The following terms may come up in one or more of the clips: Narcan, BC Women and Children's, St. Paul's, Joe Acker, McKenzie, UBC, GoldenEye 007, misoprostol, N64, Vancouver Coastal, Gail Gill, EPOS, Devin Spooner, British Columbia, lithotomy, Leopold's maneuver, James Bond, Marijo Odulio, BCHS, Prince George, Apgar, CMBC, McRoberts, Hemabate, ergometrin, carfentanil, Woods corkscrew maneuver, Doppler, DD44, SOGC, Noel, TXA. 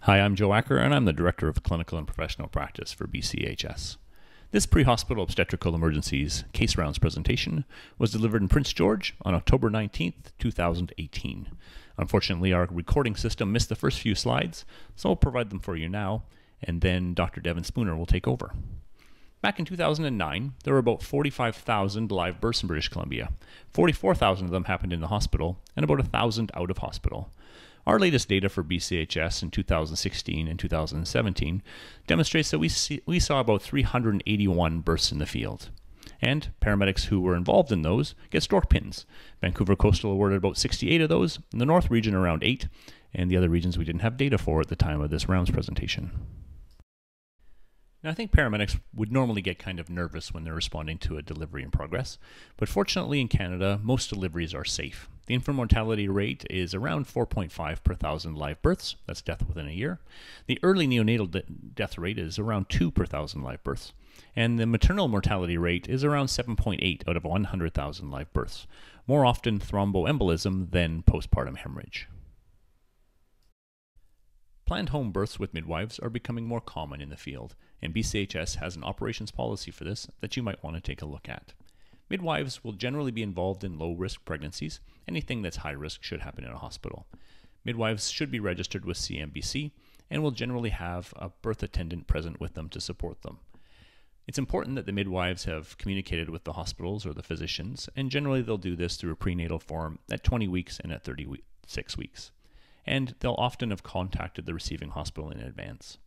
Hi, I'm Joe Acker, and I'm the Director of Clinical and Professional Practice for BCHS. This pre-hospital obstetrical emergencies case rounds presentation was delivered in Prince George on October 19th, 2018. Unfortunately, our recording system missed the first few slides, so I'll provide them for you now, and then Dr. Devin Spooner will take over. Back in 2009, there were about 45,000 live births in British Columbia. 44,000 of them happened in the hospital, and about 1,000 out of hospital. Our latest data for BCHS in 2016 and 2017 demonstrates that we saw about 381 births in the field. And paramedics who were involved in those get stork pins. Vancouver Coastal awarded about 68 of those, in the North region around 8, and the other regions we didn't have data for at the time of this rounds presentation. Now, I think paramedics would normally get kind of nervous when they're responding to a delivery in progress, but fortunately in Canada, most deliveries are safe. The infant mortality rate is around 4.5 per 1,000 live births, that's death within a year. The early neonatal death rate is around 2 per 1,000 live births, and the maternal mortality rate is around 7.8 out of 100,000 live births, more often thromboembolism than postpartum hemorrhage. Planned home births with midwives are becoming more common in the field, and BCHS has an operations policy for this that you might want to take a look at. Midwives will generally be involved in low-risk pregnancies. Anything that's high-risk should happen in a hospital. Midwives should be registered with CMBC and will generally have a birth attendant present with them to support them. It's important that the midwives have communicated with the hospitals or the physicians, and generally they'll do this through a prenatal form at 20 weeks and at 36 weeks. And they'll often have contacted the receiving hospital in advance.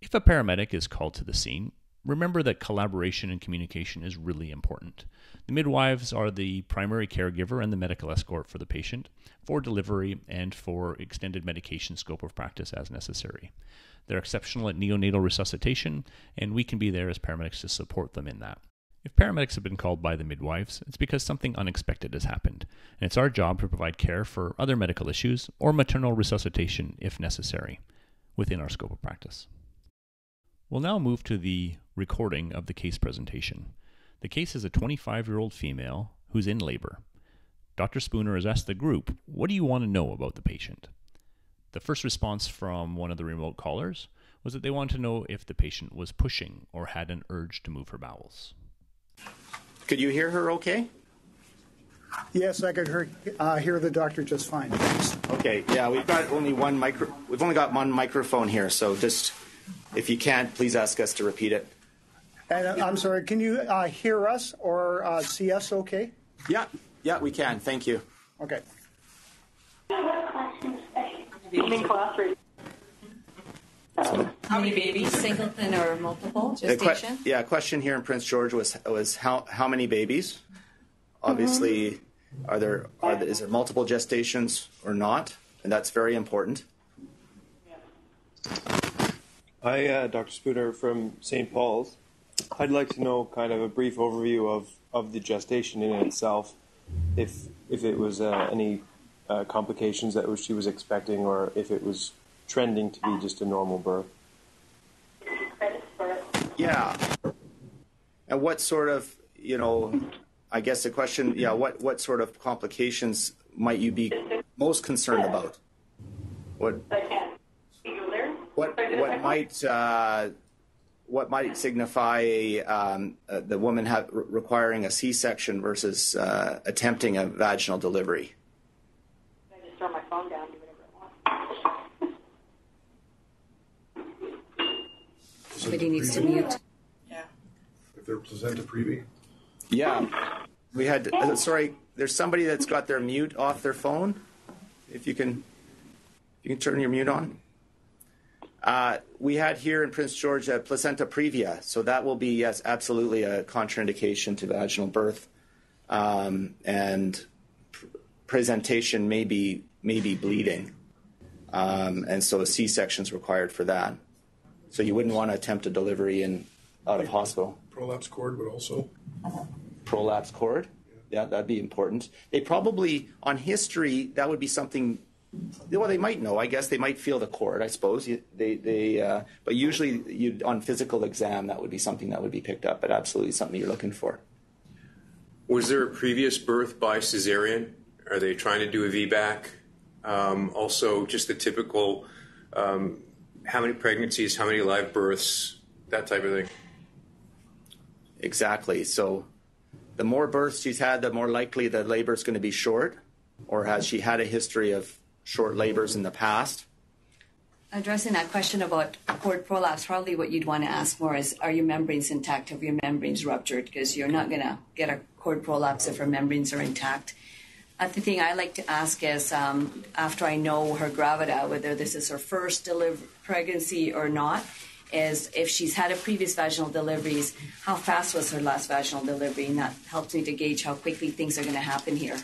If a paramedic is called to the scene, remember that collaboration and communication is really important. The midwives are the primary caregiver and the medical escort for the patient, for delivery and for extended medication scope of practice as necessary. They're exceptional at neonatal resuscitation, and we can be there as paramedics to support them in that. If paramedics have been called by the midwives, it's because something unexpected has happened, and it's our job to provide care for other medical issues or maternal resuscitation if necessary within our scope of practice. We'll now move to the recording of the case presentation. The case is a 25-year-old female who's in labor. Dr. Spooner has asked the group, what do you want to know about the patient? The first response from one of the remote callers was that they wanted to know if the patient was pushing or had an urge to move her bowels. Could you hear her okay? Yes, I could hear the doctor just fine. Thanks. Okay, yeah, we've only got one microphone here, so just if you can't, please ask us to repeat it. And I'm sorry, can you hear us or see us okay? Yeah, we can. Thank you. Okay. How many babies, singleton or multiple gestation? Question here in Prince George was how many babies? Obviously, is there multiple gestations or not? And that's very important. Hi, Dr. Spooner from St. Paul's. I'd like to know kind of a brief overview of the gestation in itself, if it was any complications that she was expecting, or if it was trending to be just a normal birth. Yeah. And what sort of, I guess the question, what sort of complications might you be most concerned about? What might signify the woman requiring a C-section versus attempting a vaginal delivery? I just throw my phone down, do whatever it wants. Somebody needs to mute. Yeah. If they're placenta previe. Yeah. We had, sorry, there's somebody that's got their mute off their phone. If you can turn your mute on. We had here in Prince George a placenta previa, so that will be, yes, absolutely a contraindication to vaginal birth, and presentation may be bleeding, and so a C-section is required for that. So you wouldn't want to attempt a delivery out of hospital. Prolapse cord would also. Prolapse cord? Yeah. That'd be important. They probably, on history, that would be something, well, they might know. I guess they might feel the chord, I suppose. But usually on physical exam, that would be something that would be picked up, but absolutely something you're looking for. Was there a previous birth by cesarean? Are they trying to do a VBAC? Also, just the typical, how many pregnancies, how many live births, that type of thing. Exactly. So the more births she's had, the more likely the labor is going to be short, or has she had a history of short labors in the past? Addressing that question about cord prolapse, probably what you'd want to ask more is, are your membranes intact? Have your membranes ruptured? Because you're not going to get a cord prolapse if her membranes are intact. The thing I like to ask is, after I know her gravida, whether this is her first pregnancy or not, is if she's had a previous vaginal deliveries, how fast was her last vaginal delivery? And that helps me to gauge how quickly things are going to happen here.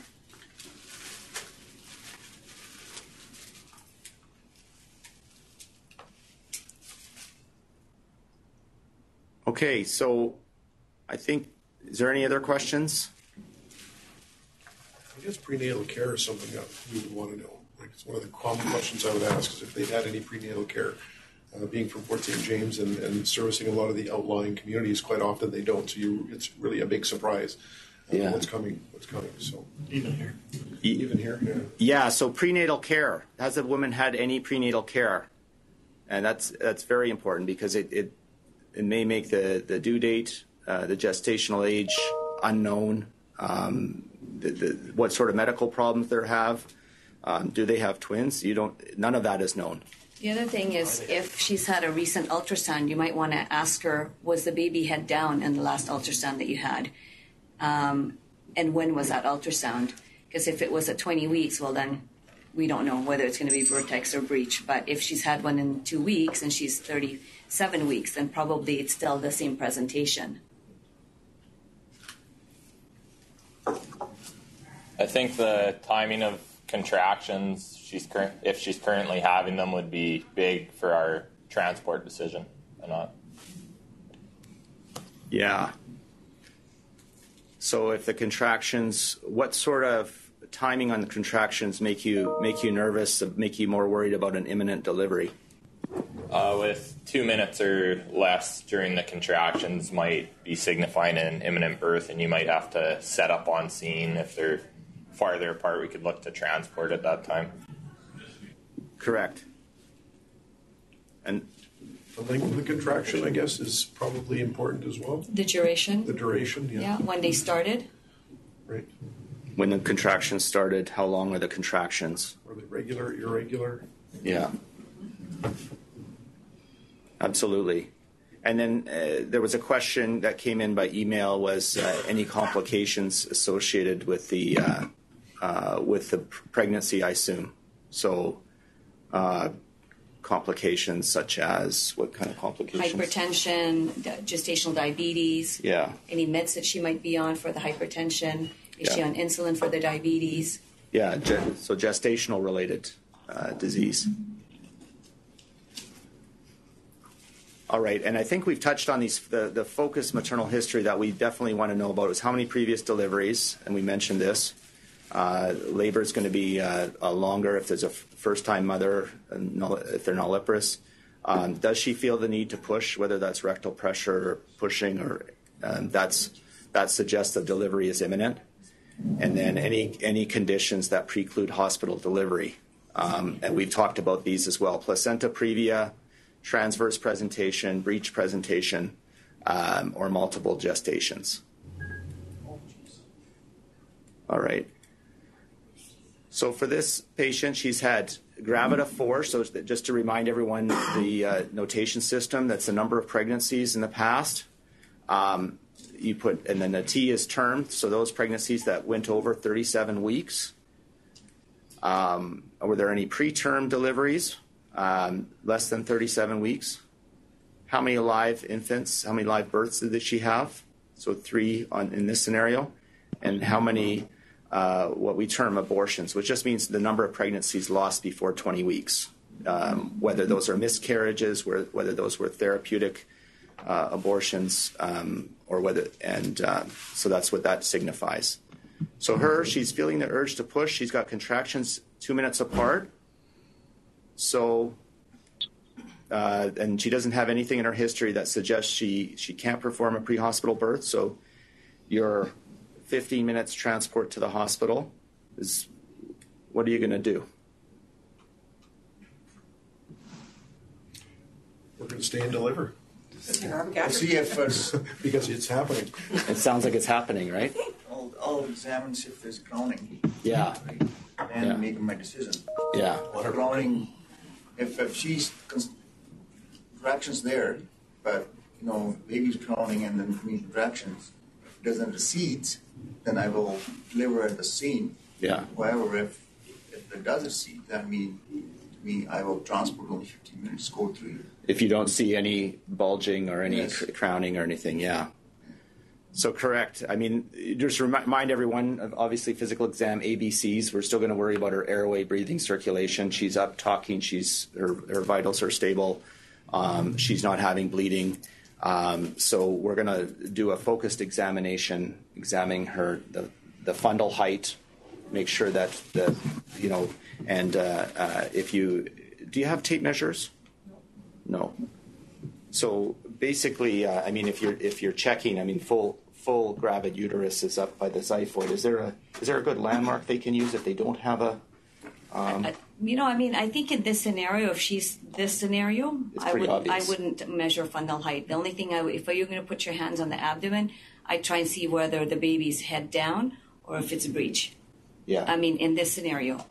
Okay, so I think, is there any other questions? I guess prenatal care is something that we would want to know. Like, it's one of the common questions I would ask is if they've had any prenatal care. Being from Fort St. James and servicing a lot of the outlying communities, quite often they don't. So it's really a big surprise what's coming. So even here. Yeah. So prenatal care. Has the woman had any prenatal care? And that's very important because it may make the due date, the gestational age unknown. What sort of medical problems they have? Do they have twins? None of that is known. The other thing is, if she's had a recent ultrasound, you might want to ask her, was the baby head down in the last ultrasound that you had? And when was that ultrasound? Because if it was at 20 weeks, well, then we don't know whether it's going to be vertex or breech. But if she's had one in 2 weeks and she's 37 weeks, then probably it's still the same presentation. I think the timing of contractions, if she's currently having them, would be big for our transport decision or not. Yeah. So if the contractions, what sort of timing on the contractions make you nervous, make you more worried about an imminent delivery? With 2 minutes or less during the contractions might be signifying an imminent birth, and you might have to set up on scene. If they're farther apart, we could look to transport at that time. Correct. And the length of the contraction, I guess, is probably important as well. The duration, yeah. Yeah, when they started. Right. When the contractions started, how long are the contractions? Are they regular, irregular? Yeah. Absolutely. And then there was a question that came in by email, was any complications associated with the pregnancy, I assume. So complications such as, what kind of complications? Hypertension, gestational diabetes. Yeah. Any meds that she might be on for the hypertension. Is she on insulin for the diabetes? Yeah, so gestational related disease. All right, and I think we've touched on these. The focused maternal history that we definitely want to know about is how many previous deliveries, and we mentioned this. Labor is going to be longer if there's a first-time mother, if they're nulliparous. Does she feel the need to push, whether that's rectal pressure or pushing, or that suggests the delivery is imminent? And then any conditions that preclude hospital delivery. And we've talked about these as well. Placenta previa, transverse presentation, breech presentation, or multiple gestations. All right. So for this patient, she's had gravida 4. So just to remind everyone, the notation system, that's the number of pregnancies in the past. And then the T is term. So those pregnancies that went over 37 weeks. Were there any preterm deliveries? Less than 37 weeks. How many live infants? How many live births did she have? So 3 in this scenario. And how many? What we term abortions, which just means the number of pregnancies lost before 20 weeks, whether those are miscarriages, whether those were therapeutic abortions, or whether, and so that's what that signifies. So her, she's feeling the urge to push. She's got contractions 2 minutes apart. So, and she doesn't have anything in her history that suggests she can't perform a pre-hospital birth. So your 15 minutes transport to the hospital is, what are you going to do? We're going to stay and deliver. We'll see if, because it's happening. It sounds like it's happening, right? I'll examine see if there's groaning. Yeah. Right? And yeah. Make my decision. Yeah. Water groaning, if she's, contractions there, but, you know, baby's groaning and then contractions doesn't recede, then I will deliver at the scene. Yeah. However, if it does recede, that means to me, I will transport only 15 minutes, go through. If you don't see any bulging or any crowning or anything, yeah. So correct. I mean, just remind everyone of obviously physical exam ABCs. We're still going to worry about her airway, breathing, circulation. She's up, talking. She's her vitals are stable. She's not having bleeding. So we're going to do a focused examination, examining her the fundal height, make sure that the and if you do you have tape measures? No. So basically, I mean, if you're checking, I mean, full gravid uterus is up by the xiphoid. Is there a good landmark they can use if they don't have a? I mean, I think in this scenario, if she's this scenario, I wouldn't measure fundal height. The only thing if you're going to put your hands on the abdomen, I try and see whether the baby's head down or if it's a breech. Yeah. I mean, in this scenario.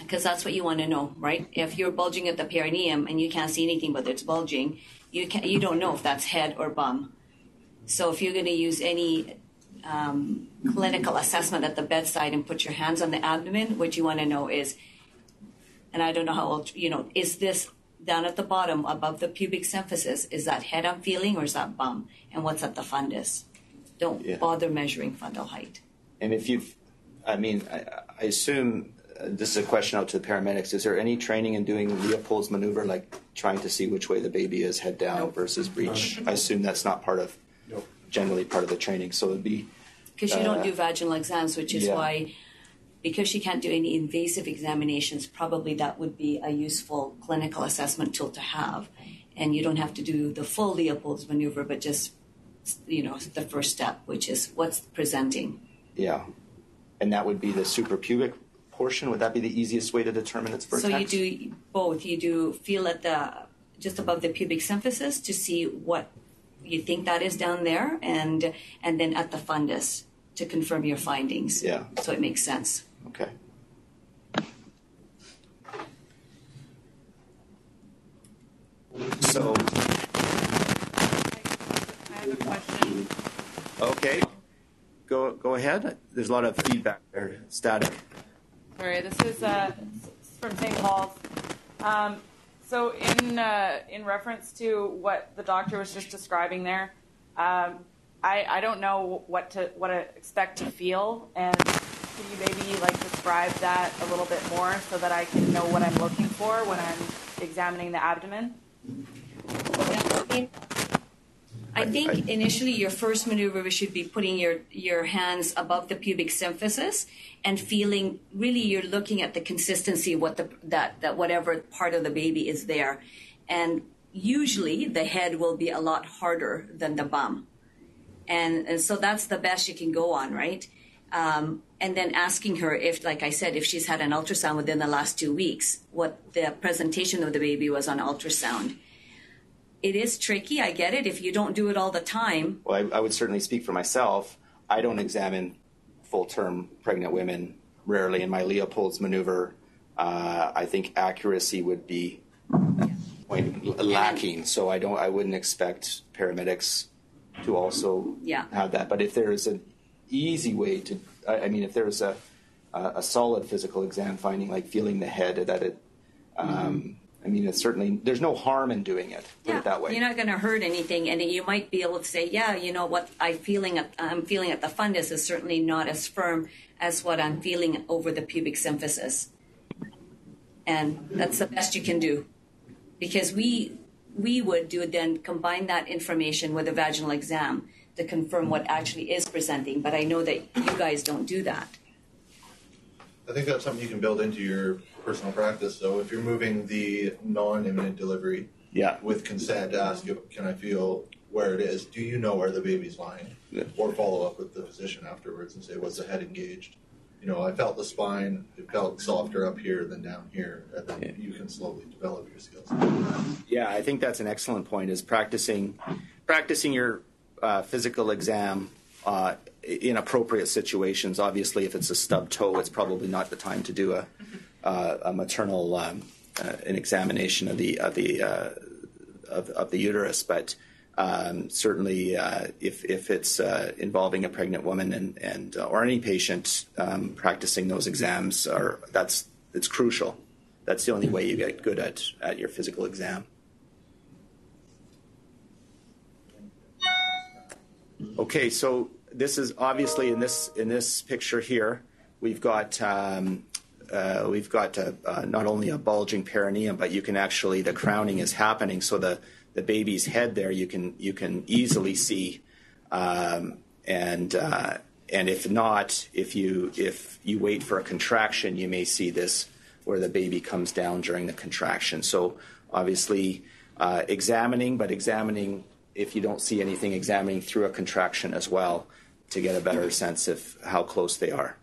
Because that's what you want to know, right? If you're bulging at the perineum and you can't see anything, but it's bulging, you don't know if that's head or bum. So if you're going to use any clinical assessment at the bedside and put your hands on the abdomen, what you want to know is, and I don't know how old, is this down at the bottom above the pubic symphysis? Is that head I'm feeling or is that bum? And what's at the fundus? Don't bother measuring fundal height. And if you've, I mean, I assume. This is a question out to the paramedics. Is there any training in doing Leopold's maneuver, like trying to see which way the baby is, head down versus breech? I assume that's not part of, generally part of the training. So it'd be because you don't do vaginal exams, which is why, because she can't do any invasive examinations. Probably that would be a useful clinical assessment tool to have, and you don't have to do the full Leopold's maneuver, but just the first step, which is what's presenting. Yeah, and that would be the suprapubic portion? Would that be the easiest way to determine its vertex? So you do both. You do feel at the just above the pubic symphysis to see what you think that is down there, and then at the fundus to confirm your findings. Yeah. So it makes sense. Okay. So I have a question. Okay. Go ahead. There's a lot of feedback there. Static. Sorry, this is from St. Paul's. So in reference to what the doctor was just describing there, I don't know what to expect to feel, and can you maybe describe that a little bit more so that I can know what I'm looking for when I'm examining the abdomen? I think initially your first maneuver should be putting your hands above the pubic symphysis and feeling, really you're looking at the consistency of that whatever part of the baby is there. And usually the head will be a lot harder than the bum. And so that's the best you can go on, right? And then asking her if, like I said, if she's had an ultrasound within the last 2 weeks, what the presentation of the baby was on ultrasound. It is tricky, I get it, if you don't do it all the time. Well, I would certainly speak for myself. I don't examine full-term pregnant women, rarely, in my Leopold's maneuver. I think accuracy would be lacking, so I wouldn't expect paramedics to also have that. But if there is an easy way to, I mean, if there is a solid physical exam finding, like feeling the head, that it... I mean, it's certainly, there's no harm in doing it, put it that way. You're not going to hurt anything, and you might be able to say, what I'm feeling at the fundus is certainly not as firm as what I'm feeling over the pubic symphysis. And that's the best you can do. Because we would then combine that information with a vaginal exam to confirm what actually is presenting, but I know that you guys don't do that. I think that's something you can build into your personal practice, though. If you're moving the non-imminent delivery with consent, ask, can I feel where it is? Do you know where the baby's lying? Yeah. Or follow up with the physician afterwards and say, was the head engaged? You know, I felt the spine. It felt softer up here than down here. And then you can slowly develop your skills. Yeah, I think that's an excellent point, is practicing your physical exam in appropriate situations. Obviously, if it's a stubbed toe, it's probably not the time to do a maternal an examination of the uterus. But certainly, if it's involving a pregnant woman and or any patient, practicing those exams it's crucial. That's the only way you get good at your physical exam. Okay, so this is obviously in this picture here. We've got not only a bulging perineum, but you can actually, the crowning is happening. So the baby's head there, you can easily see, and if you wait for a contraction, you may see this where the baby comes down during the contraction. So obviously examining, if you don't see anything, examining through a contraction as well to get a better sense of how close they are.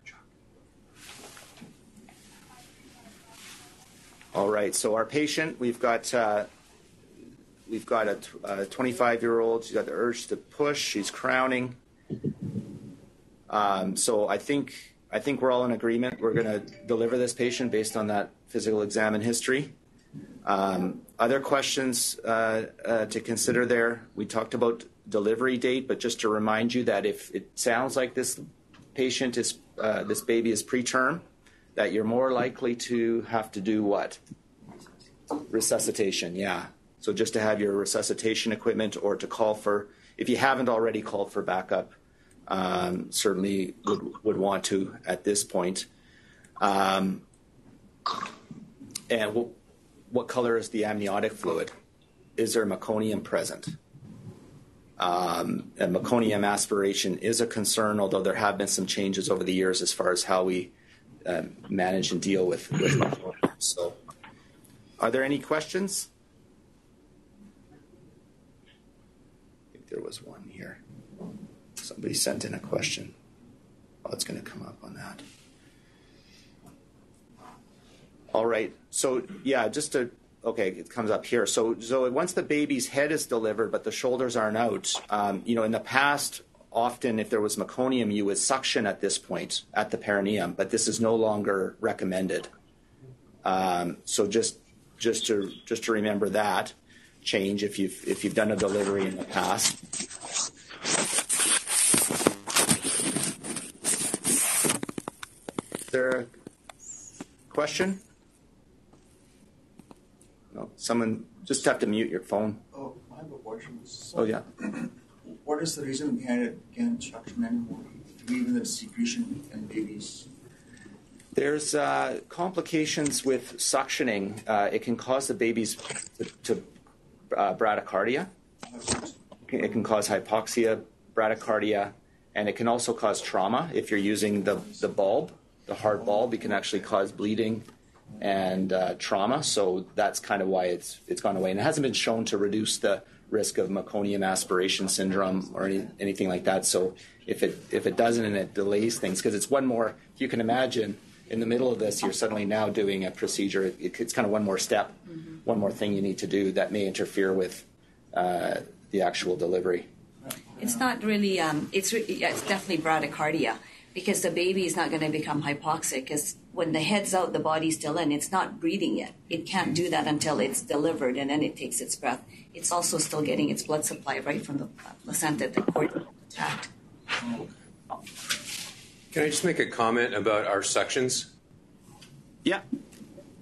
All right, so our patient, we've got a 25-year-old. She's got the urge to push. She's crowning. So I think we're all in agreement. We're going to deliver this patient based on that physical exam and history. Other questions to consider there. We talked about delivery date, but just to remind you that if it sounds like this patient is this baby is preterm, that you're more likely to have to do what? Resuscitation. Yeah. So just to have your resuscitation equipment, or to call for, if you haven't already called for backup, certainly would want to at this point. And what color is the amniotic fluid? Is there meconium present? And meconium aspiration is a concern, although there have been some changes over the years as far as how we manage and deal with meconium. So are there any questions? There was one here. Somebody sent in a question. Oh, it's going to come up on that. All right. So yeah, it comes up here. So once the baby's head is delivered, but the shoulders aren't out, in the past, often if there was meconium, you would suction at this point at the perineum, but this is no longer recommended. So just to remember that change if you've done a delivery in the past. Is there a question? No, someone just have to mute your phone. Oh, I have a question. So what is the reason behind it? Can't suction anymore, even the secretion in babies? There's complications with suctioning. It can cause the babies to bradycardia. It can cause hypoxia, bradycardia, and it can also cause trauma. If you're using the bulb, the hard bulb, it can actually cause bleeding and trauma. So that's kind of why it's gone away. And it hasn't been shown to reduce the risk of meconium aspiration syndrome or anything like that. So if it doesn't, and it delays things, because it's one more, if you can imagine, in the middle of this, you're suddenly now doing a procedure. It's kind of one more step, one more thing you need to do that may interfere with the actual delivery. It's not really, it's definitely bradycardia, because the baby is not going to become hypoxic, because when the head's out, the body's still in. It's not breathing yet. It can't do that until it's delivered, and then it takes its breath. It's also still getting its blood supply right from the placenta, the cord attacked. Can I just make a comment about our suctions? Yeah.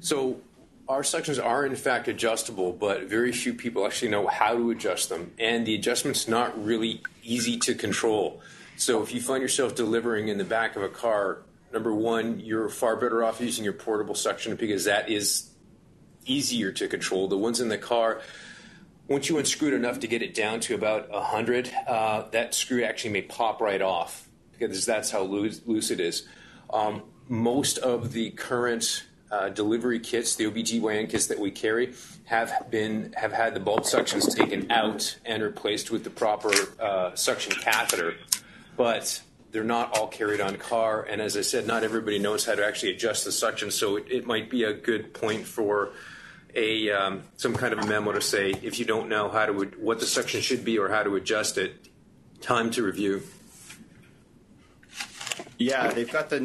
So our suctions are, in fact, adjustable, but very few people actually know how to adjust them. And the adjustment's not really easy to control. So if you find yourself delivering in the back of a car, number one, you're far better off using your portable suction, because that is easier to control. The ones in the car, Once you unscrew it enough to get it down to about 100, that screw actually may pop right off, because that's how loose it is. Most of the current delivery kits, the OBGYN kits that we carry, have had the bulb suctions taken out and replaced with the proper suction catheter, but they're not all carried on car, and as I said, not everybody knows how to actually adjust the suction, so it might be a good point for a some kind of a memo to say, if you don't know how to what the suction should be or how to adjust it, time to review. Yeah, they've got the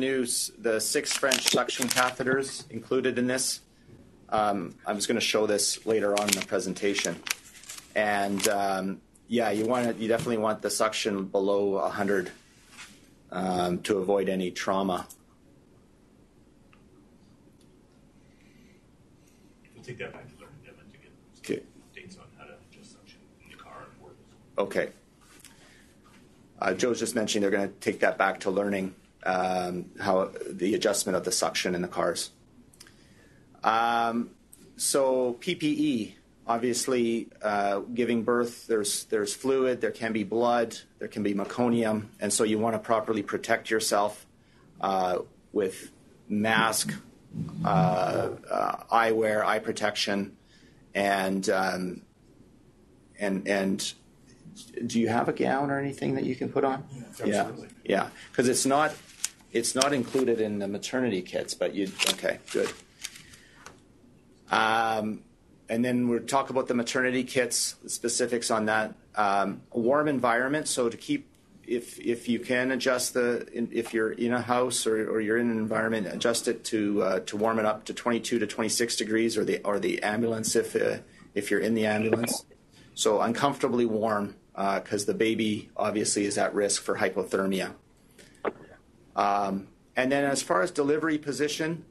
6 French suction catheters included in this. I was going to show this later on in the presentation, and yeah, you definitely want the suction below 100. To avoid any trauma. We'll take that back to learning Devin to get some dates on how to adjust suction in the car and work. Okay. Joe's just mentioned they're going to take that back to learning how the adjustment of the suction in the cars. So PPE, obviously giving birth, there's fluid, there can be blood, there can be meconium, and so you want to properly protect yourself with mask, eyewear, eye protection, and do you have a gown or anything that you can put on? Yeah, absolutely. Yeah, because it's not included in the maternity kits, but okay, good. And then we'll talk about the maternity kits, specifics on that. A warm environment, so to keep, if you can adjust if you're in a house or you're in an environment, adjust it to warm it up to 22 to 26 degrees, or the ambulance if you're in the ambulance. So uncomfortably warm, because the baby obviously is at risk for hypothermia. And then as far as delivery position,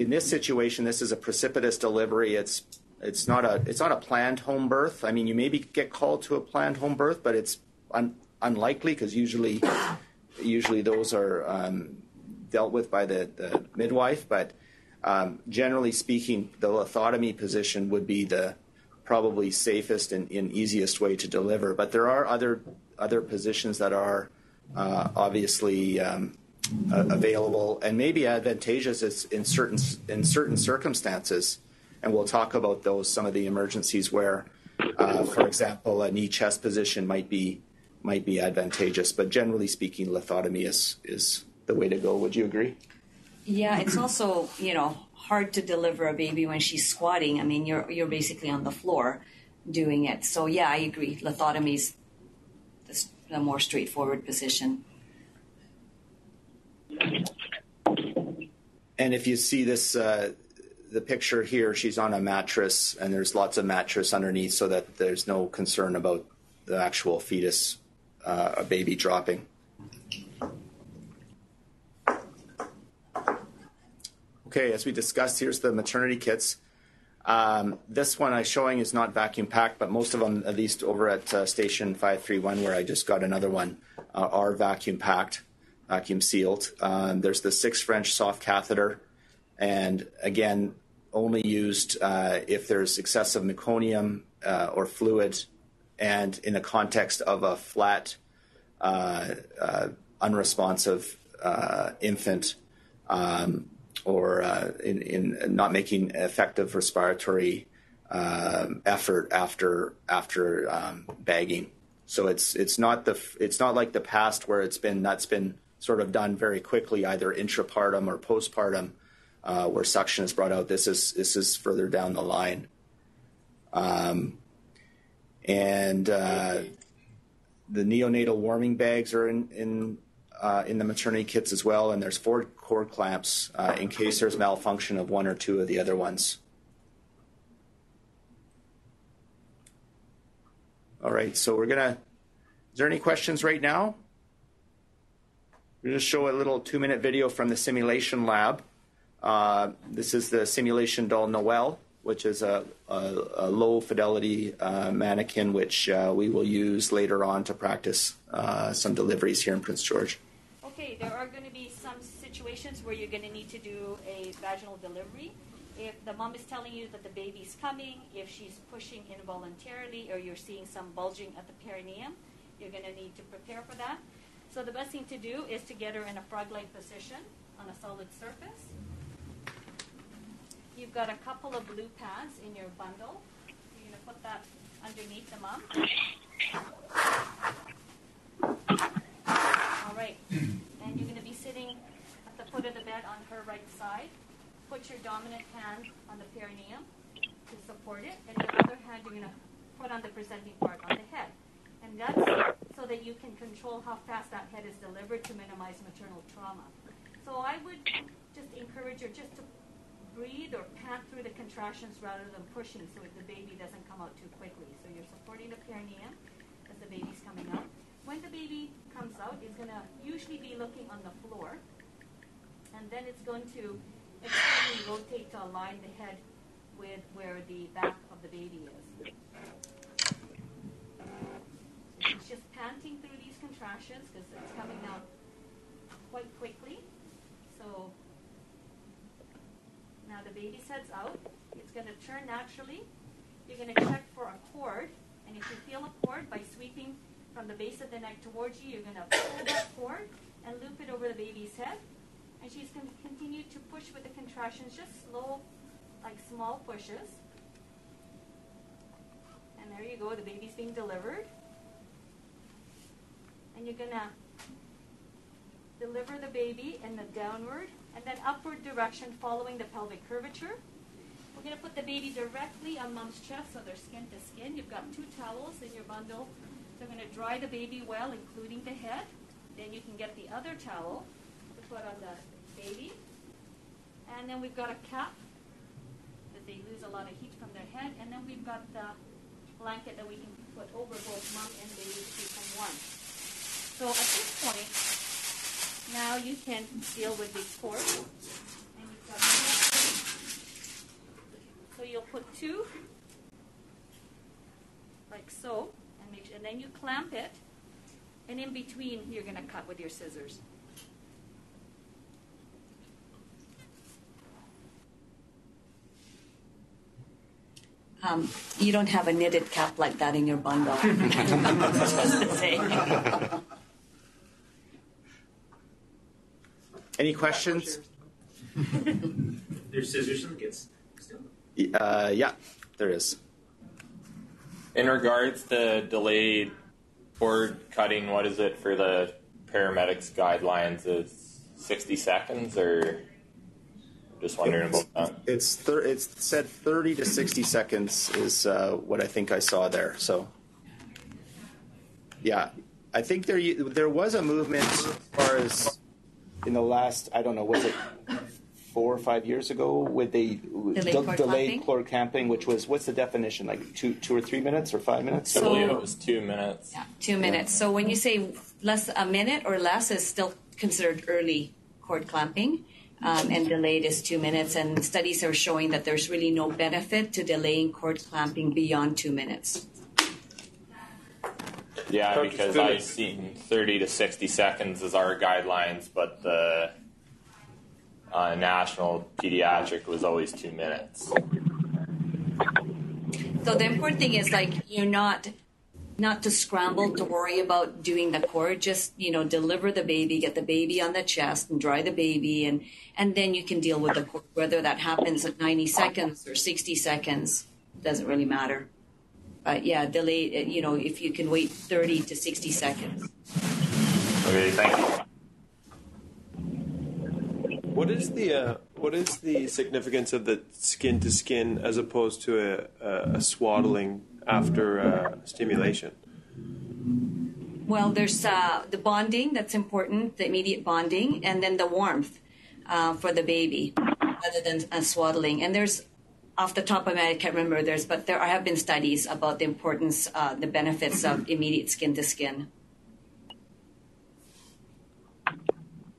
in this situation, this is a precipitous delivery. It's not a planned home birth. I mean, you maybe get called to a planned home birth, but it's unlikely, because usually those are dealt with by the midwife. But generally speaking, the lithotomy position would be the probably safest and easiest way to deliver. But there are other positions that are obviously available and maybe advantageous is in certain circumstances, and we'll talk about those, some of the emergencies where, for example, a knee chest position might be advantageous. But generally speaking, lithotomy is the way to go. Would you agree? Yeah, it's also hard to deliver a baby when she's squatting. I mean, you're basically on the floor doing it. So yeah, I agree. Lithotomy is the more straightforward position. And if you see this, the picture here, she's on a mattress, and there's lots of mattress underneath, so that there's no concern about the actual fetus, a baby dropping. Okay, as we discussed, here's the maternity kits. This one I'm showing is not vacuum packed, but most of them, at least over at Station 531, where I just got another one, are vacuum packed. Vacuum sealed. There's the 6 French soft catheter, and again, only used if there's excessive meconium or fluid, and in the context of a flat, unresponsive infant, or in not making effective respiratory effort after bagging. So it's not like the past where that's been sort of done very quickly, either intrapartum or postpartum, where suction is brought out. This is further down the line, and the neonatal warming bags are in the maternity kits as well. And there's 4 cord clamps in case there's malfunction of one or two of the other ones. All right. So is there any questions right now? We're going to show a little 2-minute video from the simulation lab. This is the simulation doll Noel, which is a low-fidelity mannequin, which we will use later on to practice some deliveries here in Prince George. Okay, there are going to be some situations where you're going to need to do a vaginal delivery. if the mom is telling you that the baby's coming, if she's pushing involuntarily or you're seeing some bulging at the perineum, you're going to need to prepare for that. So the best thing to do is to get her in a frog-like position on a solid surface. You've got a couple of blue pads in your bundle. You're going to put that underneath the mom. All right. And you're going to be sitting at the foot of the bed on her right side. Put your dominant hand on the perineum to support it. And your other hand you're going to put on the presenting part on the head. And that's so that you can control how fast that head is delivered to minimize maternal trauma. So I would just encourage her just to breathe or pant through the contractions rather than pushing so that the baby doesn't come out too quickly. So you're supporting the perineum as the baby's coming out. When the baby comes out, it's going to usually be looking on the floor. And then it's going to externally rotate to align the head with where the back of the baby is. She's just panting through these contractions because it's coming out quite quickly. So now the baby's head's out. It's going to turn naturally. You're going to check for a cord. And if you feel a cord, by sweeping from the base of the neck towards you, you're going to pull that cord and loop it over the baby's head. And she's going to continue to push with the contractions, just slow, like small pushes. And there you go. The baby's being delivered. And you're going to deliver the baby in the downward and then upward direction following the pelvic curvature. We're going to put the baby directly on mom's chest, so they're skin to skin. You've got two towels in your bundle. They're going to dry the baby well, including the head. Then you can get the other towel to put on the baby. And then we've got a cap that they lose a lot of heat from their head. And then we've got the blanket that we can put over both mom and baby to become one. So at this point, now you can deal with the cord. And you've got two. So you'll put two, like so, and make sure, and then you clamp it. And in between, you're going to cut with your scissors. You don't have a knitted cap like that in your bundle. Just to say. Any questions? There's scissors for the kids. Yeah, there is. In regards to delayed cord cutting, what is it for the paramedics guidelines? Is 60 seconds or? Just wondering about that. It's said 30 to 60 seconds is what I think I saw there. So, yeah, I think there was a movement as far as in the last, I don't know, was it 4 or 5 years ago with the delayed cord clamping, which was, what's the definition, like two or 3 minutes or 5 minutes? So, I believe it was 2 minutes. Yeah, 2 minutes. Yeah. So when you say less a minute or less is still considered early cord clamping. And delayed is 2 minutes, and studies are showing that there's really no benefit to delaying cord clamping beyond 2 minutes. Yeah, because I've seen 30 to 60 seconds as our guidelines, but the national pediatric was always 2 minutes. So the important thing is, like, you're not to scramble to worry about doing the cord, just, you know, deliver the baby, get the baby on the chest and dry the baby, and then you can deal with the cord. Whether that happens at 90 seconds or 60 seconds, doesn't really matter. But yeah, delay, you know, if you can wait 30 to 60 seconds. Okay, thank you. What is the significance of the skin to skin as opposed to a swaddling after stimulation? Well, there's the bonding that's important, the immediate bonding, and then the warmth for the baby rather than swaddling. And there's, off the top of my head, I can't remember, but there have been studies about the importance, the benefits of immediate skin to skin.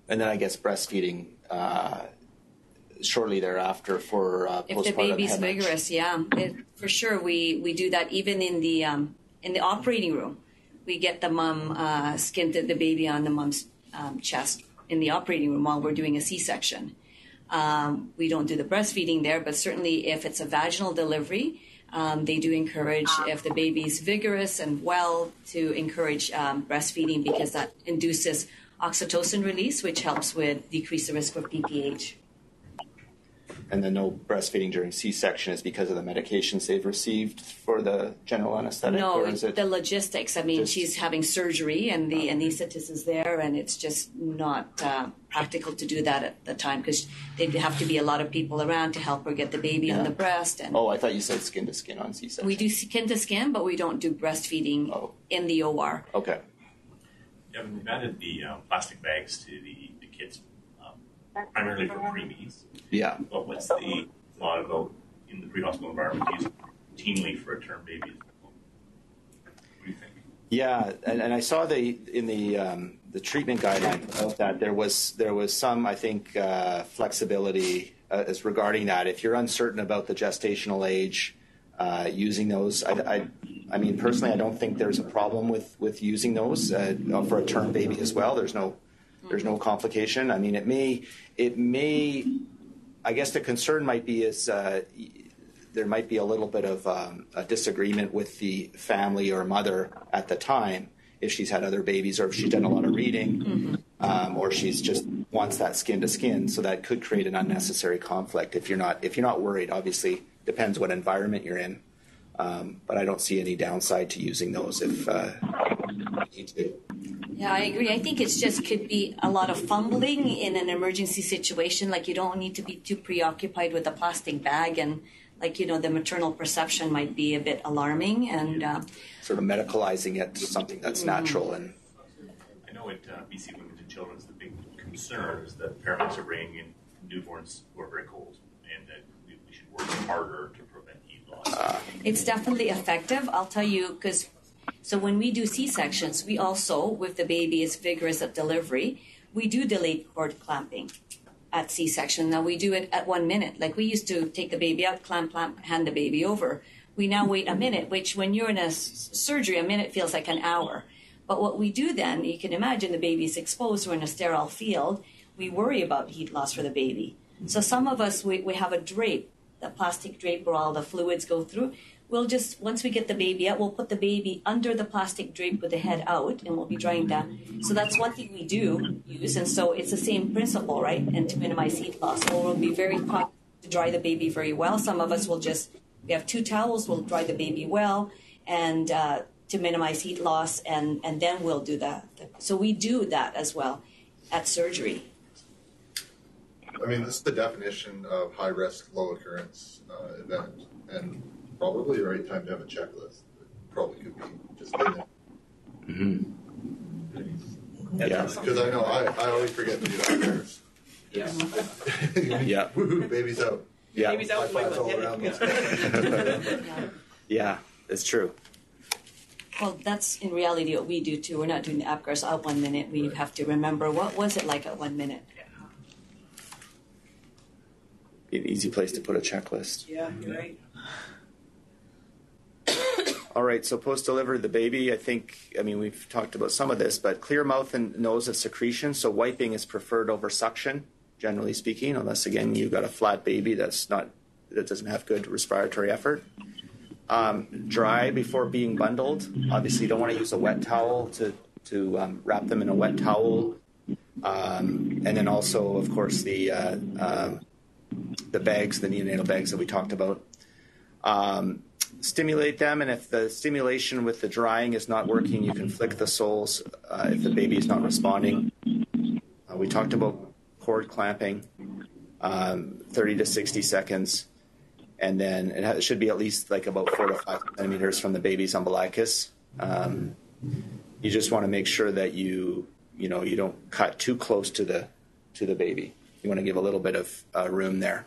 And then I guess breastfeeding shortly thereafter for postpartum. If the baby's vigorous, yeah. For sure, we do that even in the operating room. We get the mom skin to the baby on the mom's chest in the operating room while we're doing a C-section. We don't do the breastfeeding there, but certainly if it's a vaginal delivery, they do encourage, if the baby's vigorous and well, to encourage breastfeeding, because that induces oxytocin release, which helps with decrease the risk of BPH. And then no breastfeeding during C-section is because of the medications they've received for the general anesthetic? No, or is it the logistics. I mean, she's having surgery and the anesthetist is there, and it's just not practical to do that at the time, because there'd have to be a lot of people around to help her get the baby on the breast. And I thought you said skin to skin on C-section. We do skin to skin, but we don't do breastfeeding in the OR. Okay. Yeah, we've added the plastic bags to the kids, primarily for preemies. Yeah. But what's the law about in the pre-hospital environment used routinely for a term baby? What do you think? Yeah, and I saw in the treatment guideline about that there was some, I think, flexibility as regarding that. If you're uncertain about the gestational age, using those, I mean, personally, I don't think there's a problem with using those for a term baby as well. There's no complication. I mean, it may. I guess the concern might be is there might be a little bit of a disagreement with the family or mother at the time if she's had other babies or if she's done a lot of reading, or she's just wants that skin to skin. So that could create an unnecessary conflict if you're not worried. Obviously, depends what environment you're in, but I don't see any downside to using those if you need to. Yeah, I agree. I think it's just could be a lot of fumbling in an emergency situation. Like, you don't need to be too preoccupied with a plastic bag, and the maternal perception might be a bit alarming, and sort of medicalizing it to something that's natural. And I know at BC Women and Children's, the big concern is that parents are bringing in newborns who are very cold, and that we should work harder to prevent heat loss. It's definitely effective. I'll tell you, because. So when we do C-sections, we also, if the baby is vigorous at delivery, we do delayed cord clamping at C-section. Now, we do it at 1 minute. Like, we used to take the baby out, clamp, hand the baby over. We now wait a minute, which when you're in a surgery, a minute feels like an hour. But what we do then, you can imagine the baby's exposed. We're in a sterile field. We worry about heat loss for the baby. So some of us, we have a drape, the plastic drape where all the fluids go through. We'll just, once we get the baby out, we'll put the baby under the plastic drape with the head out, and we'll be drying down. So that's one thing we do use, and so it's the same principle, right? And to minimize heat loss, we'll be very cautious to dry the baby very well. Some of us will just, we have two towels, we'll dry the baby well, and to minimize heat loss, and then we'll do that. So we do that as well at surgery. I mean, this is the definition of high-risk, low-occurrence event, and probably the right time to have a checklist. It probably could be just in there. Mm-hmm. Yeah. Because I know I always forget to do that first. Yeah. Yeah. Woohoo, baby's out. Yeah. Baby's out. High fives all around. Yeah, it's true. Well, that's in reality what we do too. We're not doing the APGARs out 1 minute. We have to remember what was it like at 1 minute. Be an easy place to put a checklist. Yeah, you're right. All right, so post-delivery, the baby, we've talked about some of this, but clear mouth and nose of secretion, so wiping is preferred over suction, generally speaking, unless, again, you've got a flat baby that doesn't have good respiratory effort. Dry before being bundled. Obviously, you don't want to use a wet towel to wrap them in a wet towel. And then also, of course, the bags, the neonatal bags that we talked about. Stimulate them, and if the stimulation with the drying is not working, you can flick the soles if the baby is not responding. We talked about cord clamping, 30 to 60 seconds, and then it should be at least about 4 to 5 centimeters from the baby's umbilicus. You just want to make sure that you don't cut too close to the baby. You want to give a little bit of room there.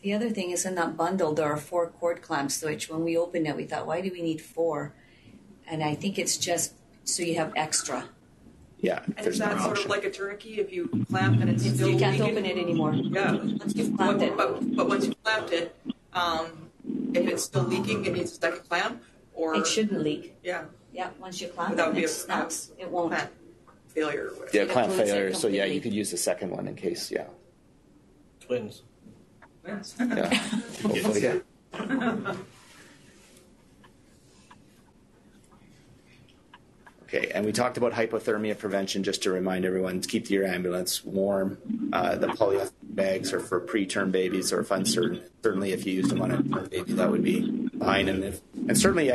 The other thing is in that bundle, there are 4 cord clamps, which when we opened it, we thought, why do we need 4? And I think it's just so you have extra. Yeah. And it's not sort of like a turkey. If you clamp and it's still, you can't open it anymore. Yeah. Once you've clamped it. But once you've clamped it, if it's still leaking, it needs a second clamp? Or it shouldn't leak. Yeah. Yeah, once you clamp it, it snaps. It won't. Clamp failure. Or whatever. Yeah, clamp failure. So, yeah, you could use the second one in case, yeah. Twins. Twins? Yeah. Hopefully. Yeah. Okay, and we talked about hypothermia prevention, just to remind everyone, to keep your ambulance warm. The polyethylene bags are for preterm babies, or if uncertain. Certainly if you used them on a preterm baby, that would be fine. And if, and certainly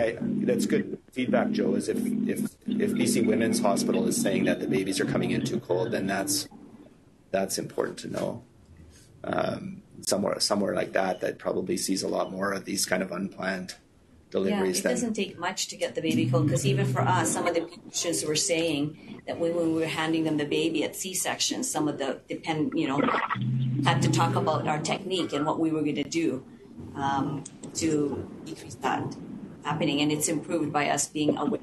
that's good feedback, Joe, is if BC Women's Hospital is saying that the babies are coming in too cold, then that's important to know. Somewhere like that probably sees a lot more of these kind of unplanned deliveries. Yeah, it doesn't take much to get the baby cold, because even for us, some of the patients were saying that when we were handing them the baby at C-section, some of the had to talk about our technique and what we were going to do to decrease that happening. And it's improved by us being aware,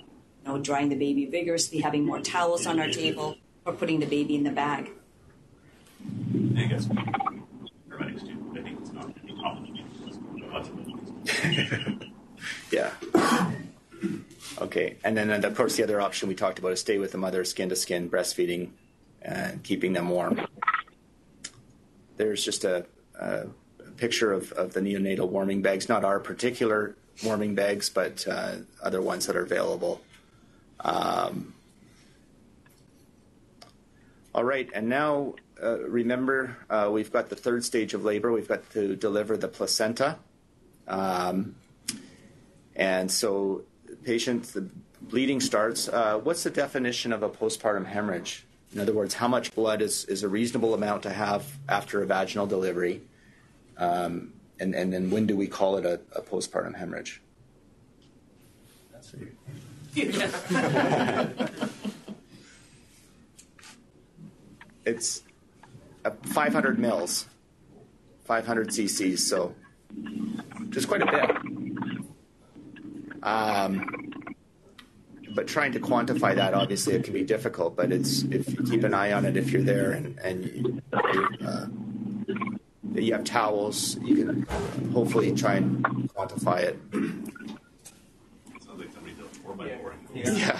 drying the baby vigorously, having more towels on our table, or putting the baby in the bag. Hey guys, paramedics do. I think it's not complicated. Yeah. Okay. And then, of course, the other option we talked about is stay with the mother, skin-to-skin, breastfeeding, and keeping them warm. There's just a picture of the neonatal warming bags, not our particular warming bags, but other ones that are available. All right. And now, remember, we've got the third stage of labor. We've got to deliver the placenta. And so patients, the bleeding starts. What's the definition of a postpartum hemorrhage? In other words, how much blood is a reasonable amount to have after a vaginal delivery? And then when do we call it a postpartum hemorrhage? That's you. It's 500 mils, 500 cc's, so just quite a bit. But trying to quantify that, obviously, it can be difficult. But it's, if you keep an eye on it, if you're there and you have towels, you can hopefully try and quantify it. Sounds like somebody does 4x4. Yeah.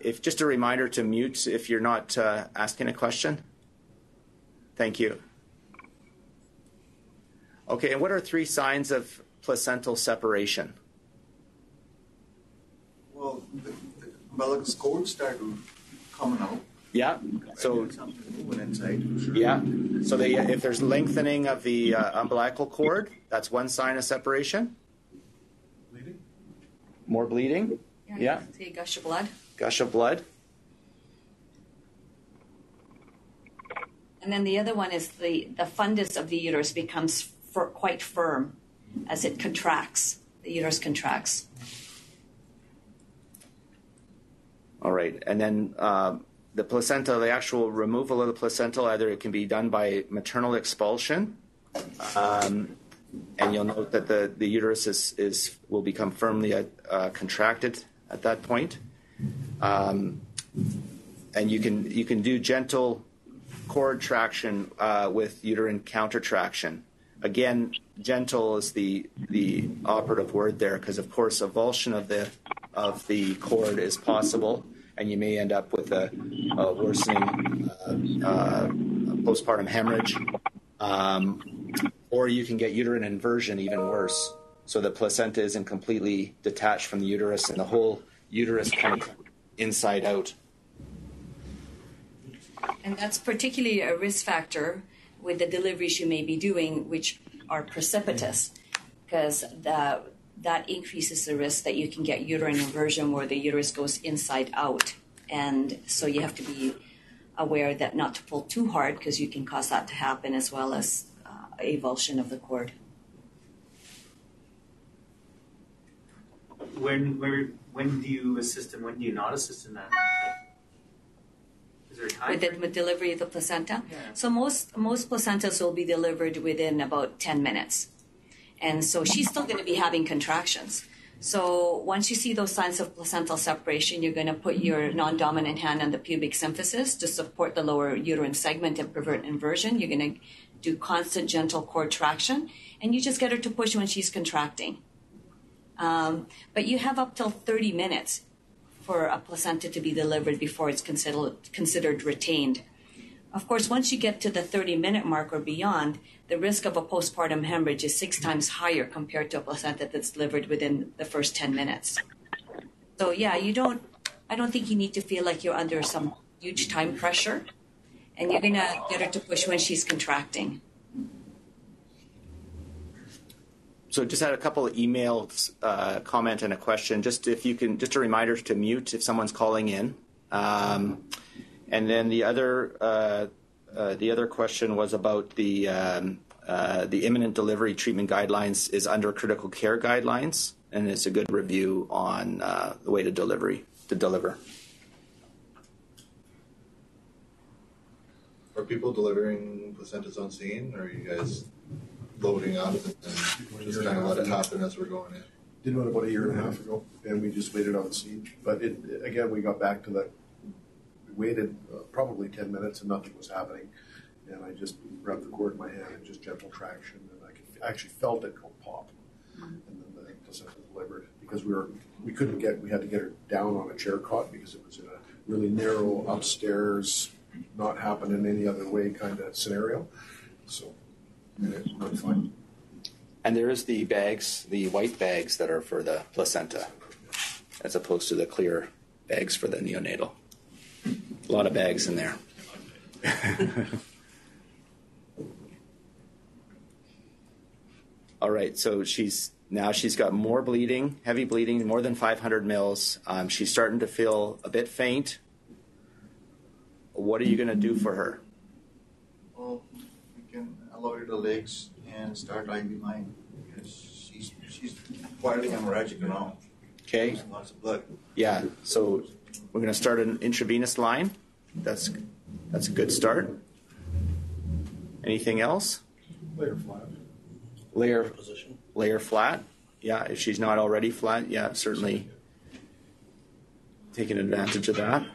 If just a reminder to mute if you're not asking a question. Thank you. Okay, and what are three signs of placental separation? Well, the cords start coming out. Yeah. So something moving inside. Sure. Yeah. So if there's lengthening of the umbilical cord, that's one sign of separation. Bleeding. More bleeding. Yeah. See a gush of blood. Gush of blood. And then the other one is the fundus of the uterus becomes quite firm. As it contracts, the uterus contracts. All right, and then the placenta, the actual removal of the placenta, either it can be done by maternal expulsion, and you'll note that the uterus will become firmly contracted at that point, and you can do gentle cord traction with uterine countertraction. Again, gentle is the operative word there, because of course avulsion of the cord is possible, and you may end up with a worsening postpartum hemorrhage, or you can get uterine inversion, even worse. So the placenta isn't completely detached from the uterus, and the whole uterus kind of inside out. And that's particularly a risk factor with the deliveries you may be doing, which are precipitous, because that increases the risk that you can get uterine inversion, where the uterus goes inside out. And so you have to be aware that not to pull too hard, because you can cause that to happen, as well as avulsion of the cord. When do you assist and when do you not assist in that? With the delivery of the placenta. Yeah. So most placentas will be delivered within about 10 minutes. And so she's still going to be having contractions. So once you see those signs of placental separation, you're going to put your non-dominant hand on the pubic symphysis to support the lower uterine segment and prevent inversion. You're going to do constant gentle cord traction, and you just get her to push when she's contracting. But you have up till 30 minutes for a placenta to be delivered before it's considered retained. Of course, once you get to the 30-minute mark or beyond, the risk of a postpartum hemorrhage is 6 times higher compared to a placenta that's delivered within the first 10 minutes. So yeah, I don't think you need to feel like you're under some huge time pressure, and you're gonna get her to push when she's contracting. So just had a couple of emails, comment and a question. Just if you can, just a reminder to mute if someone's calling in. And then the other question was about the imminent delivery treatment guidelines is under critical care guidelines, and it's a good review on the way to deliver. Are people delivering placentas on scene, or are you guys loading up and just kind of let it happen as we're going in? Did one about a year and a half ago, and we just waited on scene. But it, again, we got back to that. We waited probably 10 minutes and nothing was happening. And I just wrapped the cord in my hand and just gentle traction, and I could, actually felt it go pop. And then the placenta delivered because we had to get her down on a chair cot because it was in a really narrow upstairs, not happen in any other way kind of scenario. So it went fine. And there is the bags, the white bags that are for the placenta, as opposed to the clear bags for the neonatal. A lot of bags in there. All right, so she's got more bleeding, heavy bleeding, more than 500 mils. She's starting to feel a bit faint. What are you going to do for her? Well, we can allow her the legs and start IV line because she's quietly hemorrhagic around. Okay. There's lots of blood. Yeah. So we're going to start an intravenous line. That's a good start. Anything else? Layer flat. Layer flat. Yeah. If she's not already flat, yeah, certainly taking advantage of that.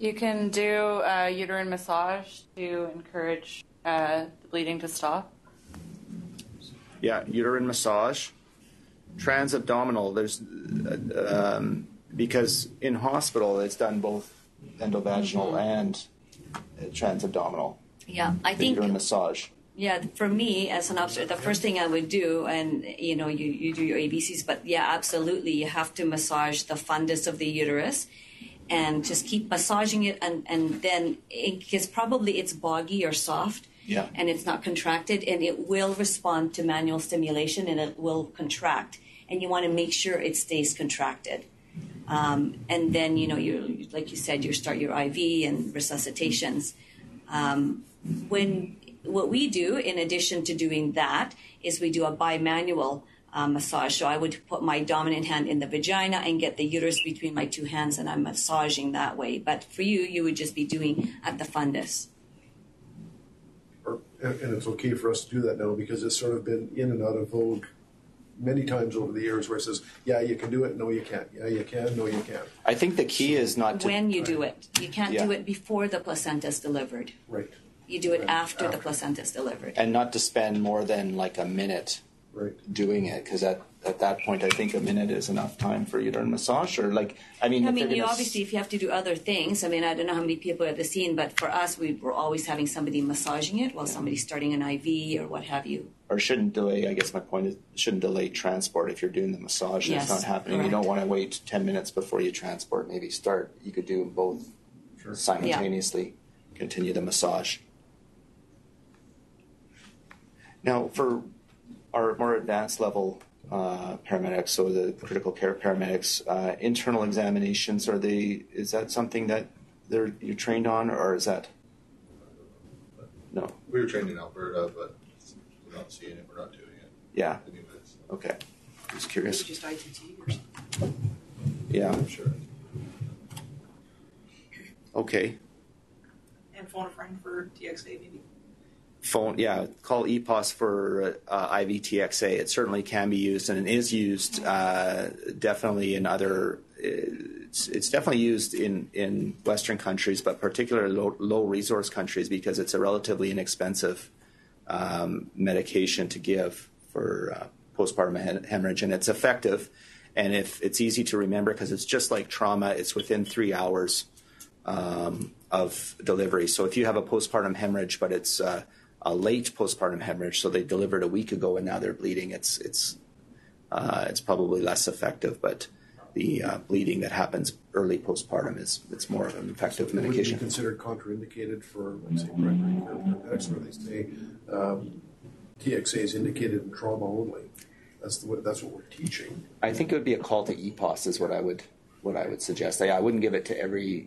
You can do a uterine massage to encourage the bleeding to stop. Yeah, uterine massage. Transabdominal, there's, because in hospital it's done both endovaginal and transabdominal. Yeah, I think uterine massage. Yeah, for me as an obstetrician, the first thing I would do, and you know, you do your ABCs, but yeah, absolutely, you have to massage the fundus of the uterus. And just keep massaging it, and then because probably it's boggy or soft, yeah, and it's not contracted, and it will respond to manual stimulation, and it will contract, and you want to make sure it stays contracted. And then, you know, like you said, you start your IV and resuscitations. What we do, in addition to doing that, is we do a bimanual massage. So I would put my dominant hand in the vagina and get the uterus between my two hands, and I'm massaging that way. But for you, you would just be doing at the fundus. And it's okay for us to do that now because it's sort of been in and out of vogue many times over the years where it says, yeah, you can do it, no, you can't. Yeah, you can, no, you can't. I think the key is not to... When you do it. You can't do it before the placenta is delivered. Right. You do it after the placenta is delivered. And not to spend more than like a minute... Right. Doing it, because at that point I think a minute is enough time for uterine massage, or like you obviously, if you have to do other things, I mean, I don't know how many people are at the scene, but for us we were always having somebody massaging it while somebody's starting an IV or what have you. Or shouldn't delay, I guess my point is, shouldn't delay transport if you're doing the massage and it's not happening. Correct. You don't want to wait 10 minutes before you transport, maybe start. You could do both simultaneously, continue the massage. Now for our more advanced level paramedics, so the critical care paramedics, internal examinations, is that something that you're trained on, or is that? No. We were trained in Alberta, but we're not seeing it, we're not doing it. Yeah. Anyway, so. Okay. Just curious. Just ITT or something. Yeah. I'm sure. Okay. And phone a friend for TXA maybe? Phone, yeah, call EPOS for IV TXA. It certainly can be used, and it is used definitely in other. It's definitely used in Western countries, but particularly low resource countries, because it's a relatively inexpensive medication to give for postpartum hemorrhage, and it's effective. And if it's easy to remember, because it's just like trauma, it's within 3 hours. of delivery. So if you have a postpartum hemorrhage, but it's a late postpartum hemorrhage, so they delivered a week ago and now they're bleeding, it's probably less effective. But the bleeding that happens early postpartum it's more of an effective medication. Would be considered contraindicated for, let's say, primary care paramedics, where they say TXA is indicated in trauma only. That's what we're teaching. I think it would be a call to EPOS is what I would suggest. I wouldn't give it to every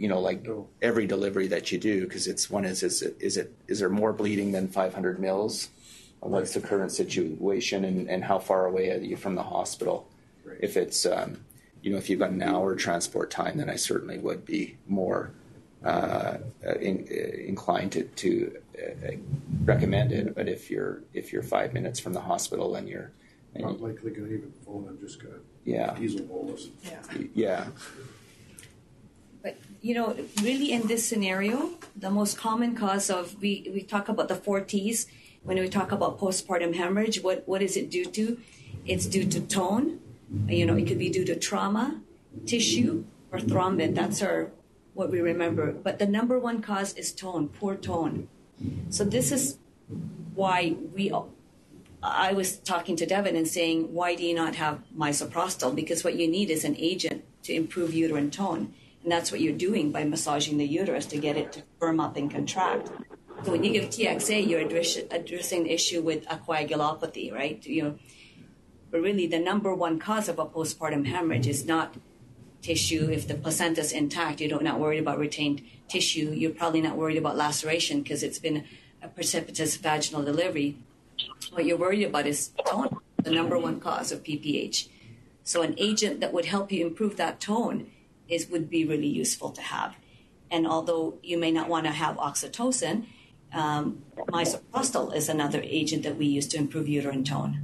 every delivery that you do, because is there more bleeding than 500 mils? What's the current situation and how far away are you from the hospital? Right. If it's if you've got an hour transport time, then I certainly would be more inclined to recommend it. But if you're 5 minutes from the hospital and you're not likely going to even phone, I'm just going to diesel bolus. Yeah. But really in this scenario, the most common cause of we talk about the 4 T's when we talk about postpartum hemorrhage. What is it due to? It's due to tone. It could be due to trauma, tissue, or thrombin. That's what we remember. But the number one cause is tone, poor tone. So this is why I was talking to Devin and saying, why do you not have misoprostol? Because what you need is an agent to improve uterine tone. And that's what you're doing by massaging the uterus to get it to firm up and contract. So when you give TXA, you're addressing the issue with a coagulopathy, right? But really, the number one cause of a postpartum hemorrhage is not tissue. If the placenta's intact, you're not worried about retained tissue. You're probably not worried about laceration because it's been a precipitous vaginal delivery. What you're worried about is tone, the number one cause of PPH. So an agent that would help you improve that tone would be really useful to have. And although you may not want to have oxytocin, misoprostol is another agent that we use to improve uterine tone.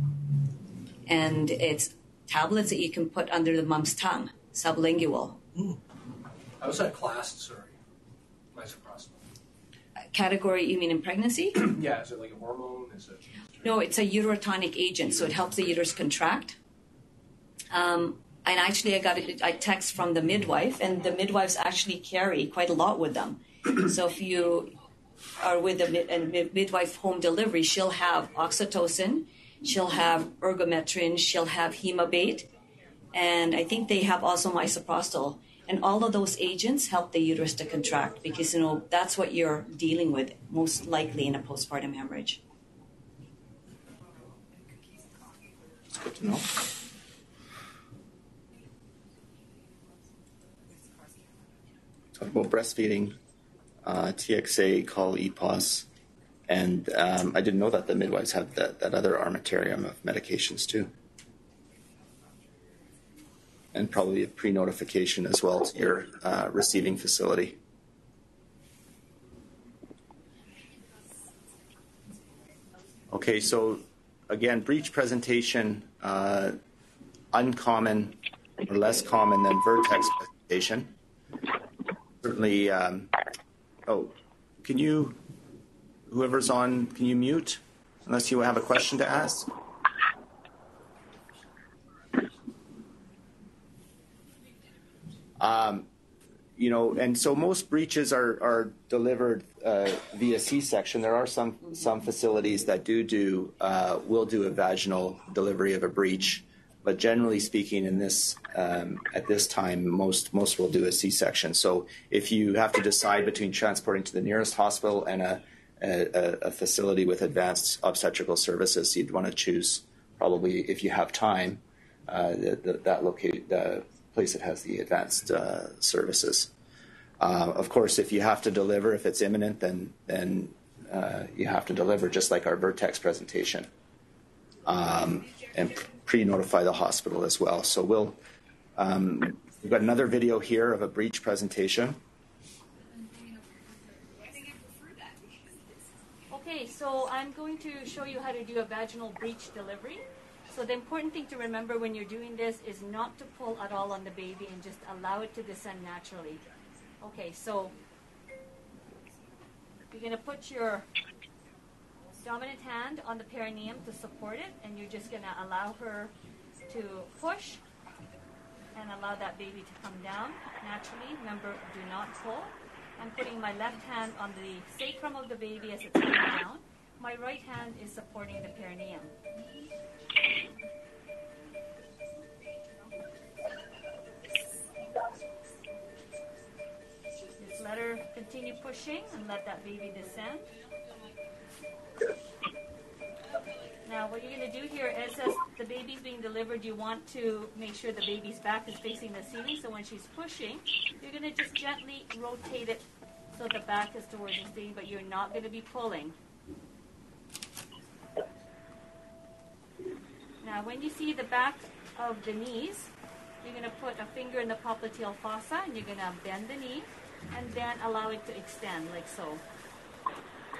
And it's tablets that you can put under the mom's tongue, sublingual. How was that classed, sorry, misoprostol? Category, you mean in pregnancy? Yeah, is it like a hormone? No, it's a urotonic agent, so it helps the uterus contract. And actually, I got a text from the midwife, and the midwives actually carry quite a lot with them. So if you are with a midwife home delivery, she'll have oxytocin, she'll have ergometrin, she'll have Hemabate, and I think they have also misoprostol. And all of those agents help the uterus to contract because, that's what you're dealing with most likely in a postpartum hemorrhage. It's good to know. Talk about breastfeeding, TXA, call EPOS. And I didn't know that the midwives had that other armamentarium of medications too. And probably a pre-notification as well to your receiving facility. Okay, so again, breech presentation, uncommon or less common than vertex presentation. Certainly, whoever's on, can you mute unless you have a question to ask? And so most breaches are delivered via C-section. There are some facilities that will do a vaginal delivery of a breech, but generally speaking, in this at this time, most will do a C-section. So if you have to decide between transporting to the nearest hospital and a facility with advanced obstetrical services, you'd want to choose probably, if you have time, the place that has the advanced services. Of course, if you have to deliver, if it's imminent, then you have to deliver, just like our vertex presentation, and pre-notify the hospital as well. So we've got another video here of a breech presentation. Okay, so I'm going to show you how to do a vaginal breech delivery. So the important thing to remember when you're doing this is not to pull at all on the baby and just allow it to descend naturally. Okay, so you're going to put your dominant hand on the perineum to support it, and you're just going to allow her to push and allow that baby to come down naturally. Remember, do not pull. I'm putting my left hand on the sacrum of the baby as it's coming down. My right hand is supporting the perineum. Just let her continue pushing and let that baby descend. Now, what you're going to do here is, as the baby's being delivered, you want to make sure the baby's back is facing the ceiling. So when she's pushing, you're going to just gently rotate it so the back is towards the ceiling, but you're not going to be pulling. Now, when you see the back of the knees, you're going to put a finger in the popliteal fossa, and you're going to bend the knee, and then allow it to extend, like so.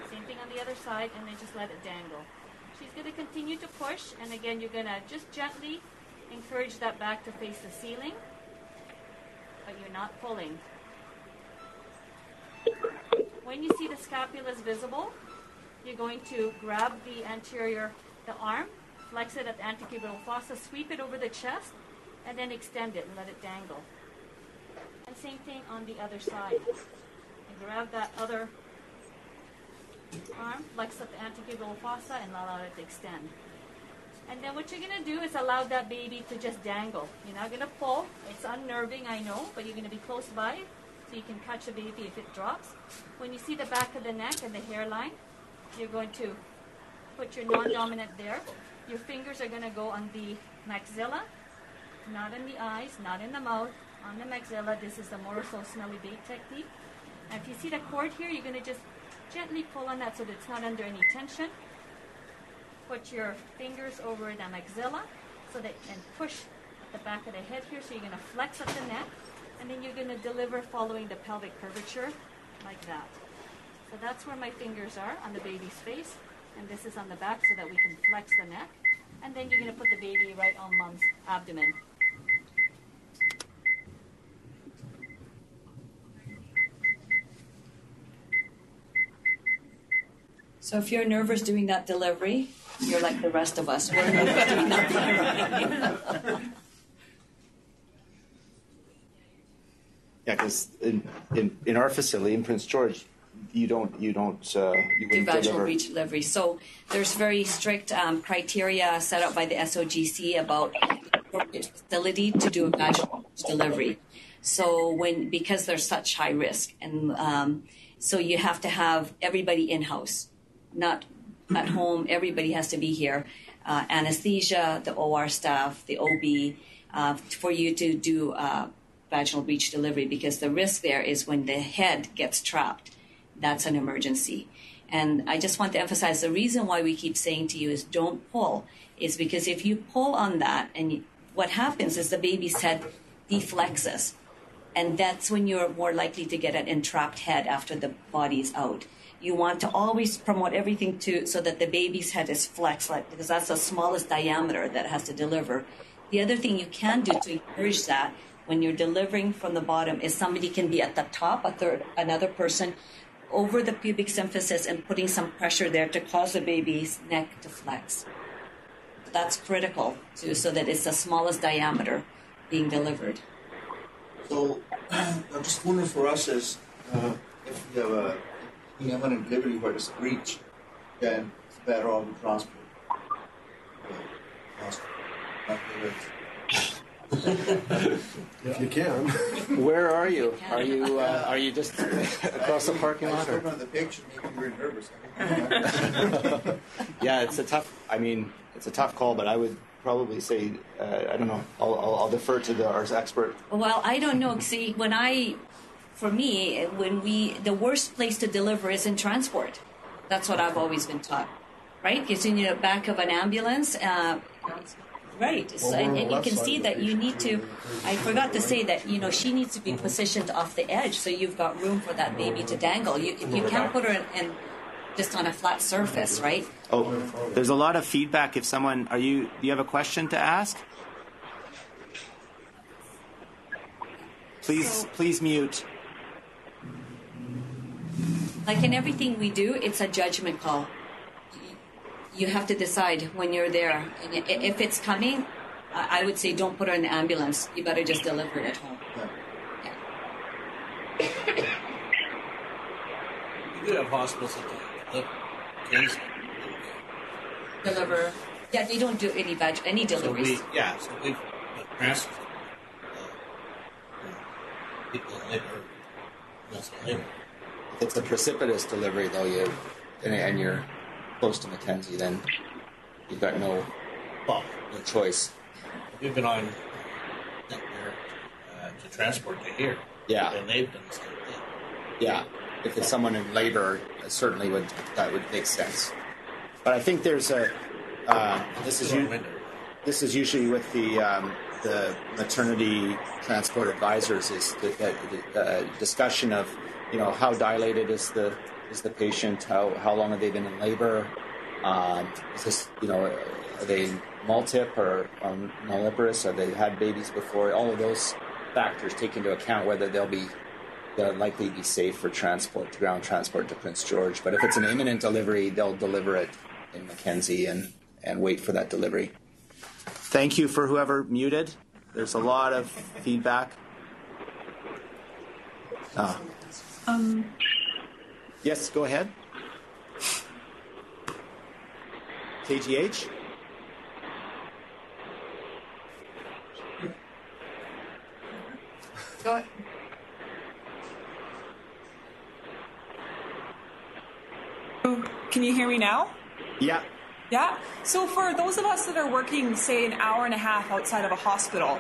Same thing on the other side, and then just let it dangle. She's going to continue to push, and again, you're going to just gently encourage that back to face the ceiling, but you're not pulling. When you see the scapula is visible, you're going to grab the anterior, the arm, flex it at the antecubital fossa, sweep it over the chest, and then extend it and let it dangle. And same thing on the other side. And grab that other arm, flex up the antecubital fossa, and allow it to extend. And then what you're going to do is allow that baby to just dangle. You're not going to pull. It's unnerving, I know, but you're going to be close by so you can catch the baby if it drops. When you see the back of the neck and the hairline, you're going to put your non-dominant there. Your fingers are going to go on the maxilla, not in the eyes, not in the mouth, on the maxilla. This is the Mauriceau-Smellie-Veit technique. And if you see the cord here, you're going to just gently pull on that so that it's not under any tension. Put your fingers over the maxilla so that, and push the back of the head here. So you're going to flex up the neck, and then you're going to deliver following the pelvic curvature like that. So that's where my fingers are on the baby's face, and this is on the back so that we can flex the neck. And then you're going to put the baby right on mom's abdomen. So if you're nervous doing that delivery, you're like the rest of us. We're nervous doing that delivery. Yeah, because in our facility in Prince George, you wouldn't do vaginal breech delivery. So there's very strict criteria set up by the SOGC about facility to do a vaginal breech delivery. So because there's such high risk, and so you have to have everybody in house, not at home. Everybody has to be here. Anesthesia, the OR staff, the OB, for you to do vaginal breech delivery, because the risk there is when the head gets trapped. That's an emergency. And I just want to emphasize, the reason why we keep saying to you is don't pull, is because if you pull on that, and what happens is the baby's head deflexes. And that's when you're more likely to get an entrapped head after the body's out. You want to always promote everything so that the baby's head is flexed, because that's the smallest diameter that has to deliver. The other thing you can do to encourage that when you're delivering from the bottom is somebody can be at the top, another person, over the pubic symphysis, and putting some pressure there to cause the baby's neck to flex. That's critical too, so that it's the smallest diameter being delivered. So I'm just wondering, for us, is if we have a imminent delivery where it's breech, then it's better on the transport. If you can. Where are you? Are you just across the parking lot? Or? The picture, maybe you were nervous. Yeah, it's a tough call, but I would probably say, I don't know. I'll defer to our expert. Well, I don't know. See, the worst place to deliver is in transport. That's what I've always been taught, right? Because in the back of an ambulance. Right, so, and you can see that you need to, I forgot to say that, she needs to be positioned off the edge so you've got room for that baby to dangle. You can't put her in just on a flat surface, right? Oh, there's a lot of feedback. If someone, do you have a question to ask? Please mute. Like in everything we do, it's a judgment call. You have to decide when you're there. And if it's coming, I would say don't put her in the ambulance. You better just deliver it at home. Yeah. you have hospitals that do cancer. Deliver. Yeah, they don't do any deliveries. So we've transferred people in labor. That's labor. If it's a precipitous delivery, though, and you're close to McKenzie, then you've got no choice. We've been on that there to transport to here. Yeah. And they've done the same thing. Yeah. If it's someone in labor, it certainly would make sense. But I think there's a this is usually with the maternity transport advisors is the discussion of how dilated is the patient, how long have they been in labor, is this are they multip or malliparous, or they had babies before? All of those factors take into account whether they'll likely be safe for ground transport to Prince George. But if it's an imminent delivery, they'll deliver it in McKenzie and wait for that delivery. Thank you for whoever muted. There's a lot of feedback. Yes, go ahead. KGH? Go ahead. Can you hear me now? Yeah. Yeah. So for those of us that are working, say, an hour and a half outside of a hospital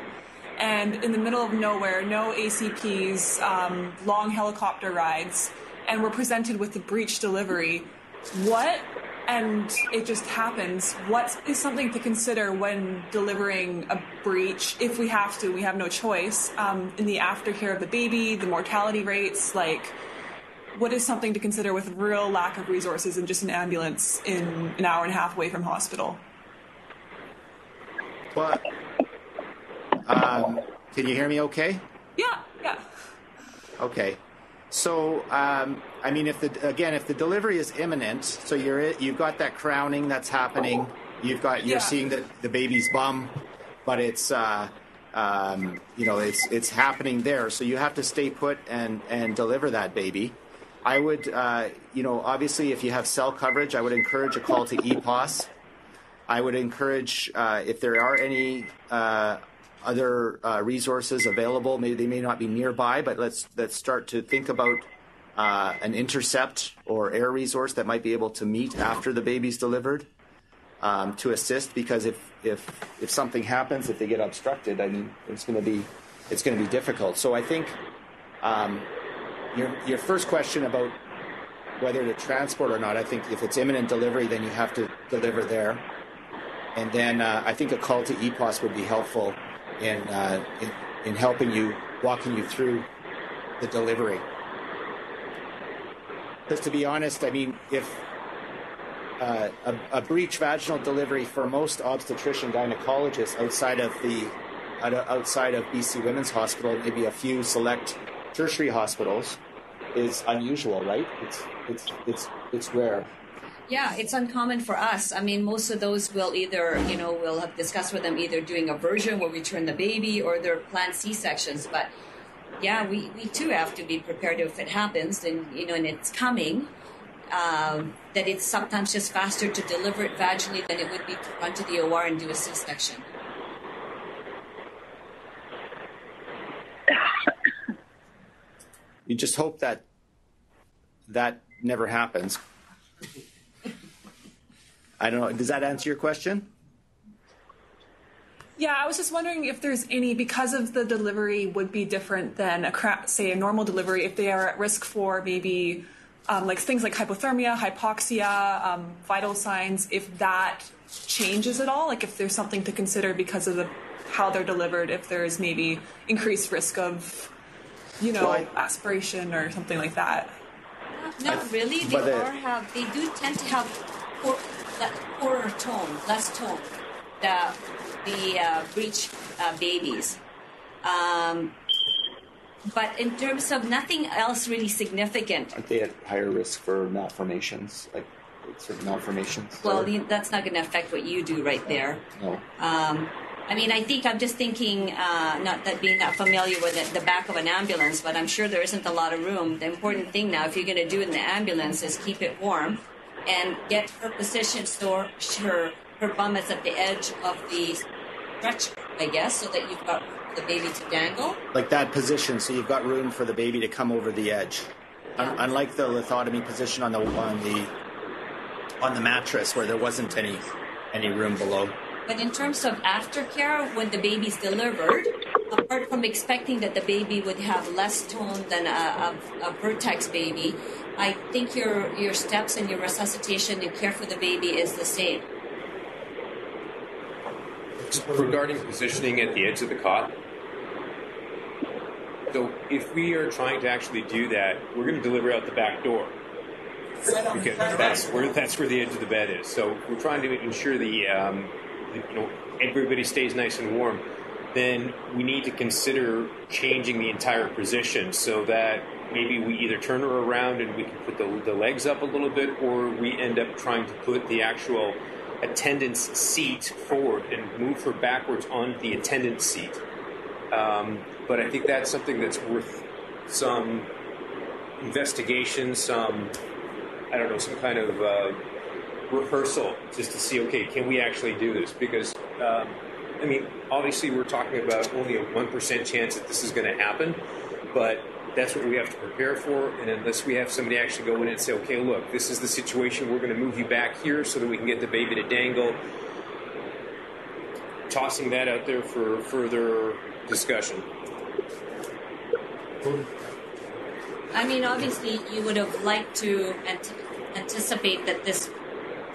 and in the middle of nowhere, no ACPs, long helicopter rides, and we're presented with the breech delivery, and it just happens, what is something to consider when delivering a breech, if we have to, we have no choice, in the aftercare of the baby, the mortality rates, what is something to consider with real lack of resources and just an ambulance in an hour and a half away from hospital? Well, can you hear me okay? Yeah. Okay. So, if the delivery is imminent, so you've got that crowning that's happening, you're seeing the baby's bum, but it's, it's happening there. So you have to stay put and deliver that baby. I would, obviously, if you have cell coverage, I would encourage a call to EPOS. I would encourage, if there are any other resources available, maybe they may not be nearby, but let's start to think about an intercept or air resource that might be able to meet after the baby's delivered to assist. Because if something happens, if they get obstructed, it's going to be difficult. So I think. Your first question about whether to transport or not, I think if it's imminent delivery, then you have to deliver there. And then I think a call to EPOS would be helpful in helping you, walking you through the delivery. Because to be honest, if a breech vaginal delivery for most obstetrician gynecologists outside of BC Women's Hospital, maybe a few select tertiary hospitals, is unusual, right? It's rare. Yeah, it's uncommon for us. Most of those will either, we'll have discussed with them either doing aversion where we turn the baby or their planned C-sections. But yeah, we too have to be prepared if it happens, and it's coming. That it's sometimes just faster to deliver it vaginally than it would be to run to the OR and do a C-section. You just hope that never happens. I don't know. Does that answer your question? Yeah, I was just wondering if there's any, because of the delivery would be different than say a normal delivery, if they are at risk for maybe things like hypothermia, hypoxia, vital signs, if that changes at all, if there's something to consider because of how they're delivered, if there's maybe increased risk of aspiration or something like that. Not really. They do tend to have poorer tone, less tone, the breech babies. But in terms of nothing else really significant. Aren't they at higher risk for malformations, like certain malformations? Well, that's not going to affect what you do right there. No. I mean, I think I'm just thinking, not that being that familiar with the back of an ambulance, but I'm sure there isn't a lot of room. The important thing now, if you're going to do it in the ambulance, is keep it warm and get her positioned so her bum is at the edge of the stretcher, I guess, so that you've got room for the baby to dangle. Like that position, so you've got room for the baby to come over the edge. Yeah. Unlike the lithotomy position on the mattress where there wasn't any room below. But in terms of aftercare, when the baby's delivered, apart from expecting that the baby would have less tone than a Vertex baby, I think your steps and your resuscitation and care for the baby is the same. Regarding positioning at the edge of the cot, so if we are trying to actually do that, we're going to deliver out the back door. Because that's where the edge of the bed is. So we're trying to ensure the... everybody stays nice and warm, then we need to consider changing the entire position so that maybe we either turn her around and we can put the legs up a little bit, or we end up trying to put the actual attendant's seat forward and move her backwards on the attendant's seat. But I think that's something that's worth some investigation, some kind of... rehearsal, just to see, okay, can we actually do this? Because, obviously we're talking about only a 1% chance that this is going to happen, but that's what we have to prepare for, and unless we have somebody actually go in and say, okay, look, this is the situation, we're going to move you back here so that we can get the baby to dangle, tossing that out there for further discussion. I mean, obviously, you would have liked to anticipate that this...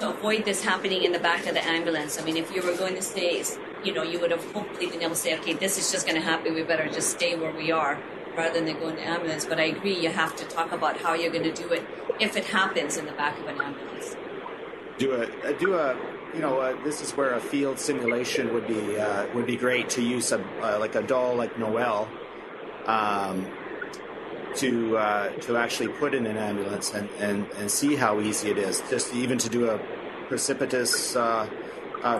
to avoid this happening in the back of the ambulance. I mean, if you were going to stay, you would have hopefully been able to say, okay, this is just going to happen. We better just stay where we are rather than go in the ambulance. But I agree, you have to talk about how you're going to do it if it happens in the back of an ambulance. This is where a field simulation would be great to use like a doll like Noel to actually put in an ambulance and see how easy it is, just even to do a precipitous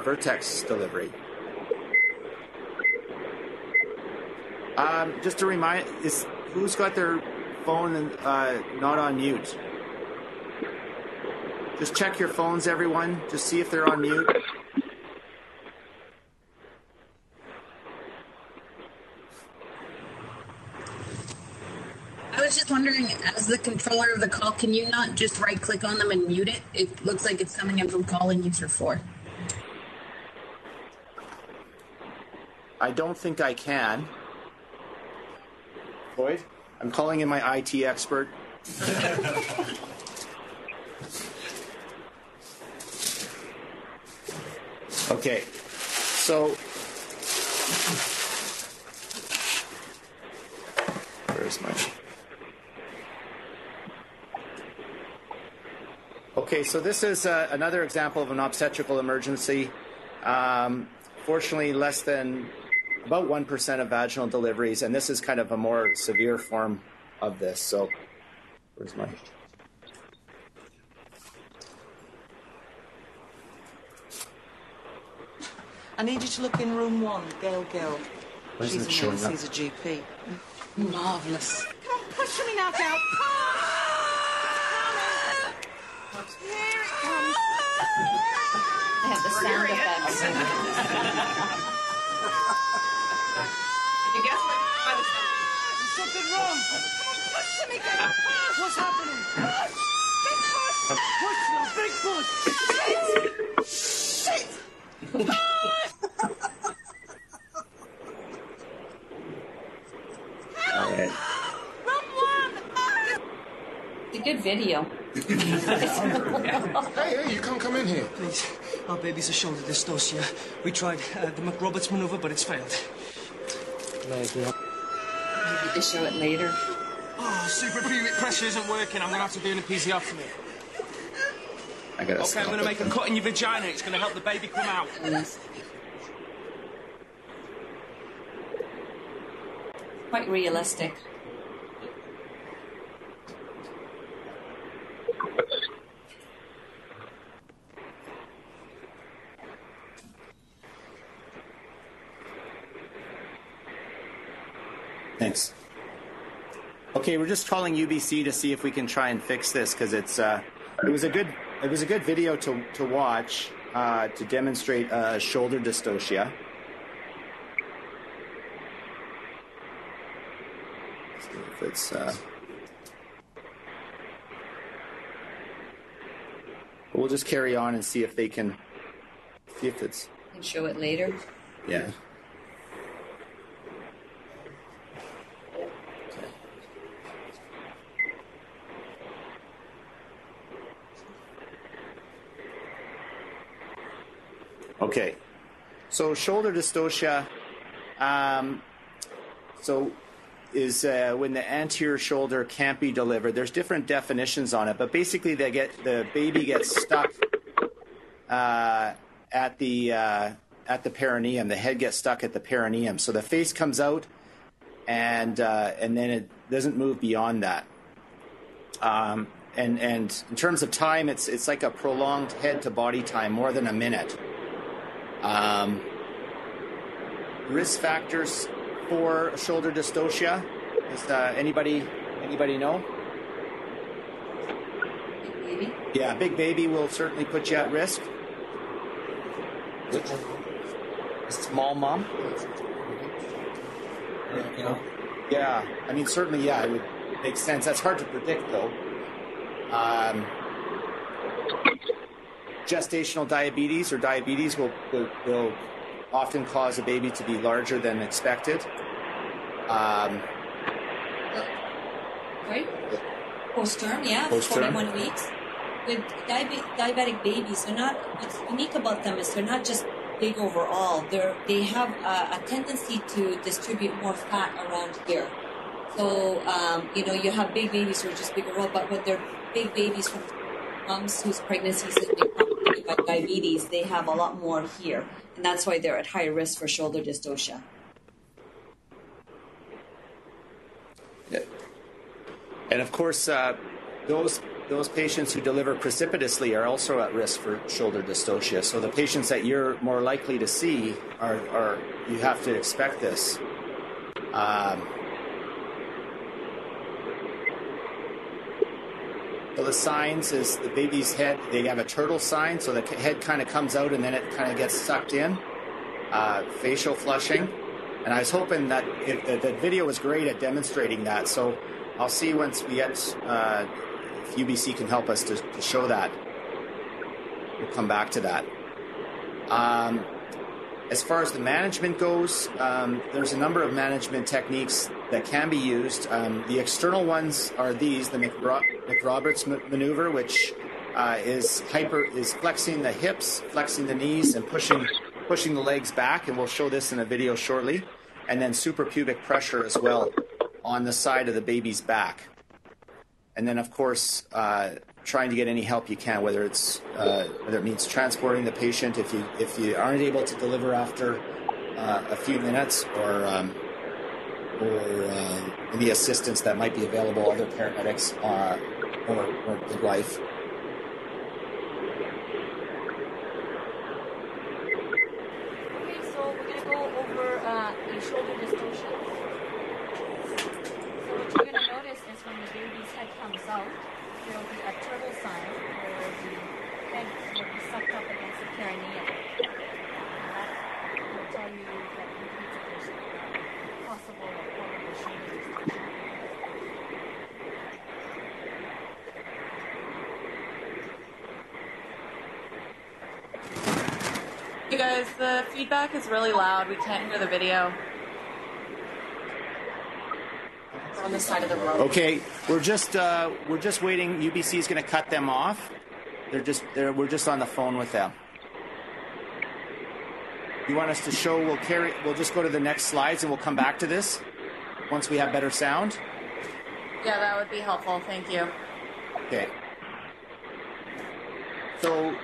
Vertex delivery. Just to remind, who's got their phone not on mute? Just check your phones, everyone. Just see if they're on mute. I was just wondering, as the controller of the call, can you not just right-click on them and mute it? It looks like it's coming in from call in user 4. I don't think I can. Boyd, I'm calling in my IT expert. Okay, so... where's my... Okay, so this is another example of an obstetrical emergency. Fortunately, less than about 1% of vaginal deliveries, and this is kind of a more severe form of this. So, where's my... I need you to look in room 1, Gail. She's a nurse, he's a GP. Marvellous. Come on, push me now, Gail. Here it comes. I have the sound effects. You guess what? By the sound. There's something wrong. Push me, Gail. What's happening? Push! Big push! Push! Big push! Shit! Shit! All right. Run one! It's a good video. Hey, you can't come in here. Please, our baby's a shoulder dystocia. We tried the McRoberts maneuver, but it's failed. Maybe they show it later. Oh, suprapubic pressure isn't working. I'm going to have to do an episiotomy. Okay, I'm going to make a cut in your vagina. It's going to help the baby come out. Quite realistic. Thanks. Okay, we're just calling UBC to see if we can try and fix this, because it's it was a good video to watch to demonstrate shoulder dystocia. Let's see if it's. We'll just carry on and see if they can see if it's. Can show it later. Yeah. Okay, so shoulder dystocia is when the anterior shoulder can't be delivered. There's different definitions on it, but basically they get the baby gets stuck at the perineum. The head gets stuck at the perineum, so the face comes out, and then it doesn't move beyond that. And in terms of time, it's like a prolonged head to body time, more than a minute. Risk factors for shoulder dystocia. Does anybody know? Big baby. Yeah, big baby will certainly put you at risk. Small mom. Yeah, I mean certainly. Yeah, it would make sense. That's hard to predict though. Gestational diabetes or diabetes will often cause a baby to be larger than expected. Right? Post-term, yeah, post-term. 41 weeks. With diabetic babies, they're not, what's unique about them is they're not just big overall. They have a tendency to distribute more fat around here. So, you have big babies who are just big overall, but when they're big babies from moms whose pregnancies have been complicated by diabetes, they have a lot more here, and that's why they're at high risk for shoulder dystocia. And of course, those patients who deliver precipitously are also at risk for shoulder dystocia. So the patients that you're more likely to see are you have to expect this. So the signs is the baby's head, they have a turtle sign, so the head kind of comes out and then it kind of gets sucked in. Facial flushing. And I was hoping that the video was great at demonstrating that, so I'll see once we get, if UBC can help us to show that. We'll come back to that. As far as the management goes, there's a number of management techniques that can be used. The external ones are these: the McRoberts maneuver, which is flexing the hips, flexing the knees, and pushing the legs back. And we'll show this in a video shortly. And then suprapubic pressure as well on the side of the baby's back. And then, of course, trying to get any help you can, whether it's whether it means transporting the patient if you aren't able to deliver after a few minutes, or any assistance that might be available, other paramedics or midwife. Okay, so we're gonna go over the shoulder dystocia. So what you're gonna notice is when the baby's head comes out, there will be a turtle sign where the head will be sucked up against the perineum. And that will tell you that you need to push the possible or probable shoulder dystocia. You guys, the feedback is really loud. We can't hear the video. On the side of the road. Okay, we're just waiting. UBC is going to cut them off. We're just on the phone with them. You want us to show? We'll just go to the next slides and we'll come back to this once we have better sound. Yeah, that would be helpful. Thank you. Okay. So,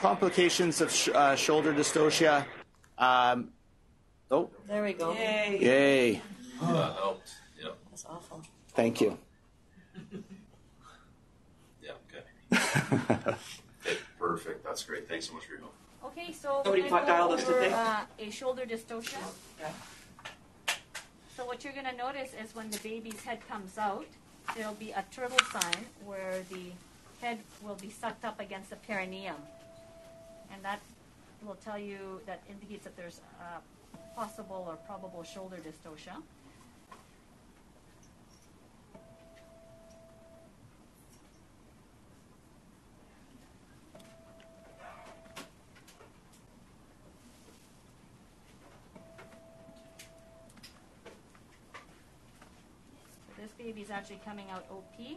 complications of shoulder dystocia. Oh. There we go. Yay. Yay. Oh, that helped. That's awful. Thank you. Yeah, okay. Hey, perfect. That's great. Thanks so much for your help. Okay, so we're going to go over a shoulder dystocia. Okay. So So what you're going to notice is when the baby's head comes out, there'll be a turtle sign where the head will be sucked up against the perineum. And that will tell you, that indicates that there's a possible or probable shoulder dystocia. Baby's actually coming out OP, and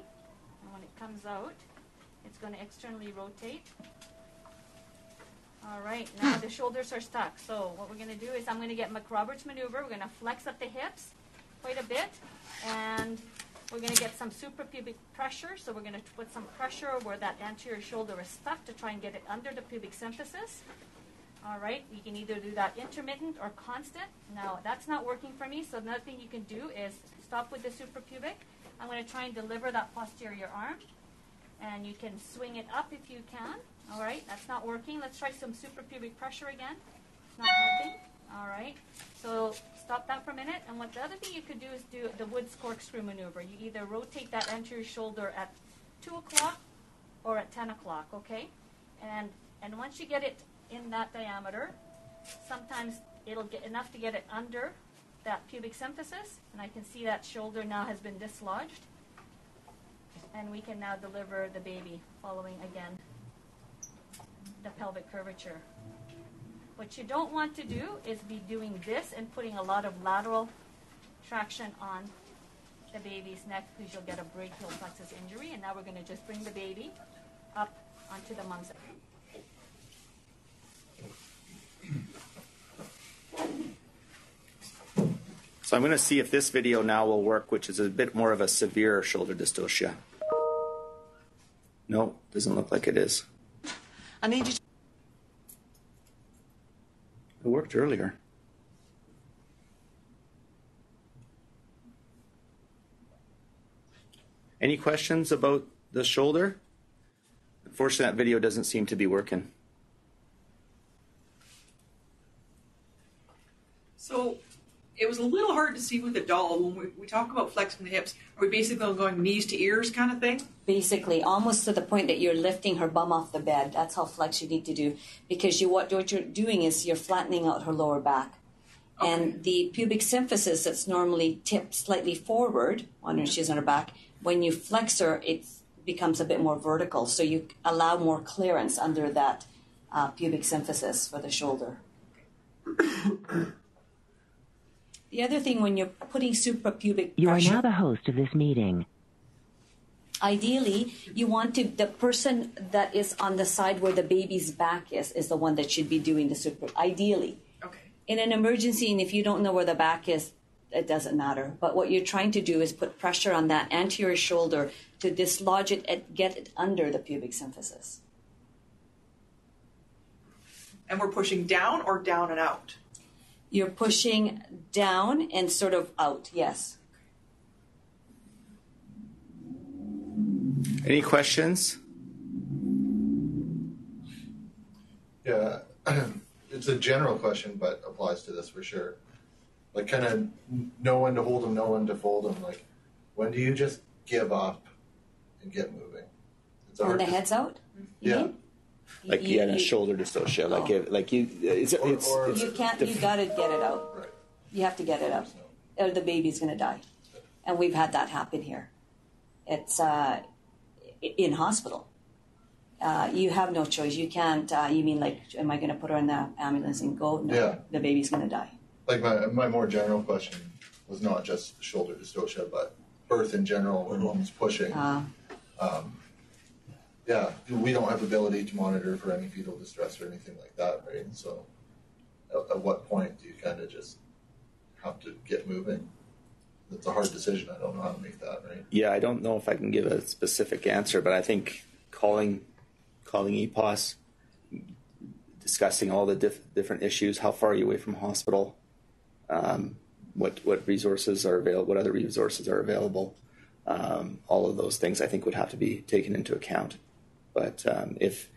when it comes out, it's going to externally rotate. All right, now the shoulders are stuck. So what we're going to do is I'm going to get McRoberts maneuver. We're going to flex up the hips quite a bit, and we're going to get some suprapubic pressure. So we're going to put some pressure where that anterior shoulder is stuck to try and get it under the pubic symphysis. All right, you can either do that intermittent or constant. Now, that's not working for me, so another thing you can do is stop with the suprapubic. I'm going to try and deliver that posterior arm, and you can swing it up if you can. All right, that's not working. Let's try some suprapubic pressure again. It's not working. All right, so stop that for a minute, and what the other thing you could do is do the Woods corkscrew maneuver. You either rotate that anterior shoulder at 2 o'clock or at 10 o'clock, okay? And once you get it in that diameter, sometimes it'll get enough to get it under that pubic symphysis, and I can see that shoulder now has been dislodged, and we can now deliver the baby following again the pelvic curvature. What you don't want to do is be doing this and putting a lot of lateral traction on the baby's neck, because you'll get a brachial plexus injury. And now we're going to just bring the baby up onto the mum's. So I'm going to see if this video now will work, which is a bit more of a severe shoulder dystocia. No, doesn't look like it is. I need you to... It worked earlier. Any questions about the shoulder? Unfortunately, that video doesn't seem to be working. So it was a little hard to see with a doll. When we talk about flexing the hips, are we basically going knees to ears kind of thing? Basically, almost to the point that you're lifting her bum off the bed. That's how flex you need to do, because what you're doing is you're flattening out her lower back. Okay. And the pubic symphysis that's normally tipped slightly forward when she's on her back, when you flex her, it becomes a bit more vertical. So you allow more clearance under that pubic symphysis for the shoulder. The other thing, when you're putting suprapubic pressure... You are now the host of this meeting. Ideally, you want to... The person that is on the side where the baby's back is the one that should be doing the suprapubic. Ideally. Okay. In an emergency, and if you don't know where the back is, it doesn't matter. But what you're trying to do is put pressure on that anterior shoulder to dislodge it and get it under the pubic symphysis. And we're pushing down or down and out? You're pushing down and sort of out, yes. Any questions? Yeah, it's a general question, but applies to this for sure. Like, kind of know when to hold them, know when to fold them. Like, when do you just give up and get moving? It's when the head's out? Yeah. Mm-hmm. Like you had a shoulder dystocia, like oh. Like you, or you can't, you gotta get it out. Right. You have to get it out, or the baby's gonna die, and we've had that happen here. It's in hospital. You have no choice. You can't. You mean like, am I gonna put her in the ambulance and go? No, yeah. The baby's gonna die. Like my more general question was not just shoulder dystocia, but birth in general when women's pushing. Yeah, we don't have ability to monitor for any fetal distress or anything like that, right? So at what point do you kind of just have to get moving? It's a hard decision. I don't know how to make that, right? Yeah, I don't know if I can give a specific answer, but I think calling EPOS, discussing all the different issues, how far are you away from hospital, what resources are available, what other resources are available, all of those things I think would have to be taken into account. But if,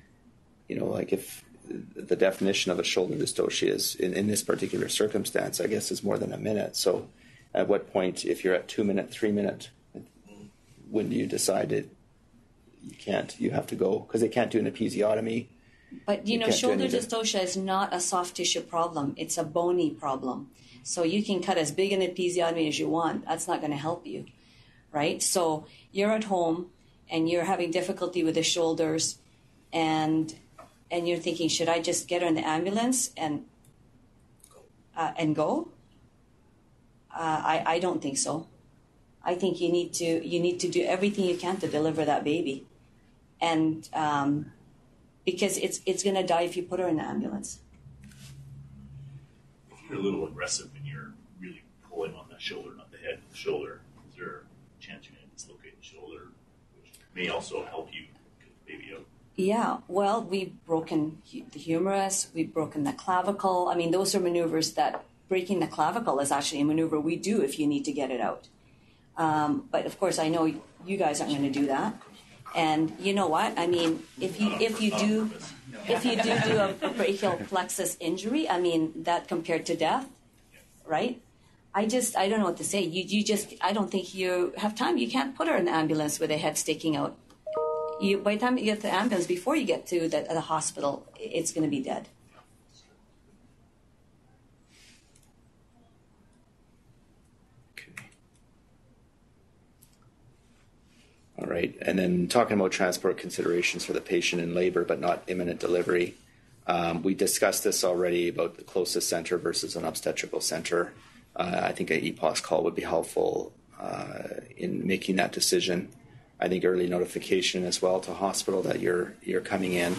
you know, like if the definition of a shoulder dystocia is in this particular circumstance, I guess is more than a minute. So At what point, if you're at 2 minute, 3 minute, when do you decide it? You can't, you have to go, because they can't do an episiotomy. But, you know, shoulder dystocia is not a soft tissue problem. It's a bony problem. So you can cut as big an episiotomy as you want. That's not going to help you, right? So you're at home and you're having difficulty with the shoulders and you're thinking, should I just get her in the ambulance and go? I don't think so. I think you need to do everything you can to deliver that baby. And because it's going to die if you put her in the ambulance. If you're a little aggressive and you're really pulling on the shoulder, not the head, the shoulder, is there a chance you're going to dislocate the shoulder, which may also help you get the baby out? Yeah, well, we've broken the humerus, we've broken the clavicle. I mean, those are maneuvers that breaking the clavicle is actually a maneuver we do if you need to get it out. But, of course, I know you guys aren't going to do that. And you know what? I mean, if you do a brachial plexus injury, I mean, that compared to death, right? I don't know what to say. You just, I don't think you have time. You can't put her in the ambulance with her head sticking out. By the time you get to the ambulance, before you get to the hospital, it's going to be dead. All right, and then talking about transport considerations for the patient in labor but not imminent delivery. We discussed this already about the closest center versus an obstetrical center. I think an EPOS call would be helpful in making that decision. I think early notification as well to hospital that you're coming in,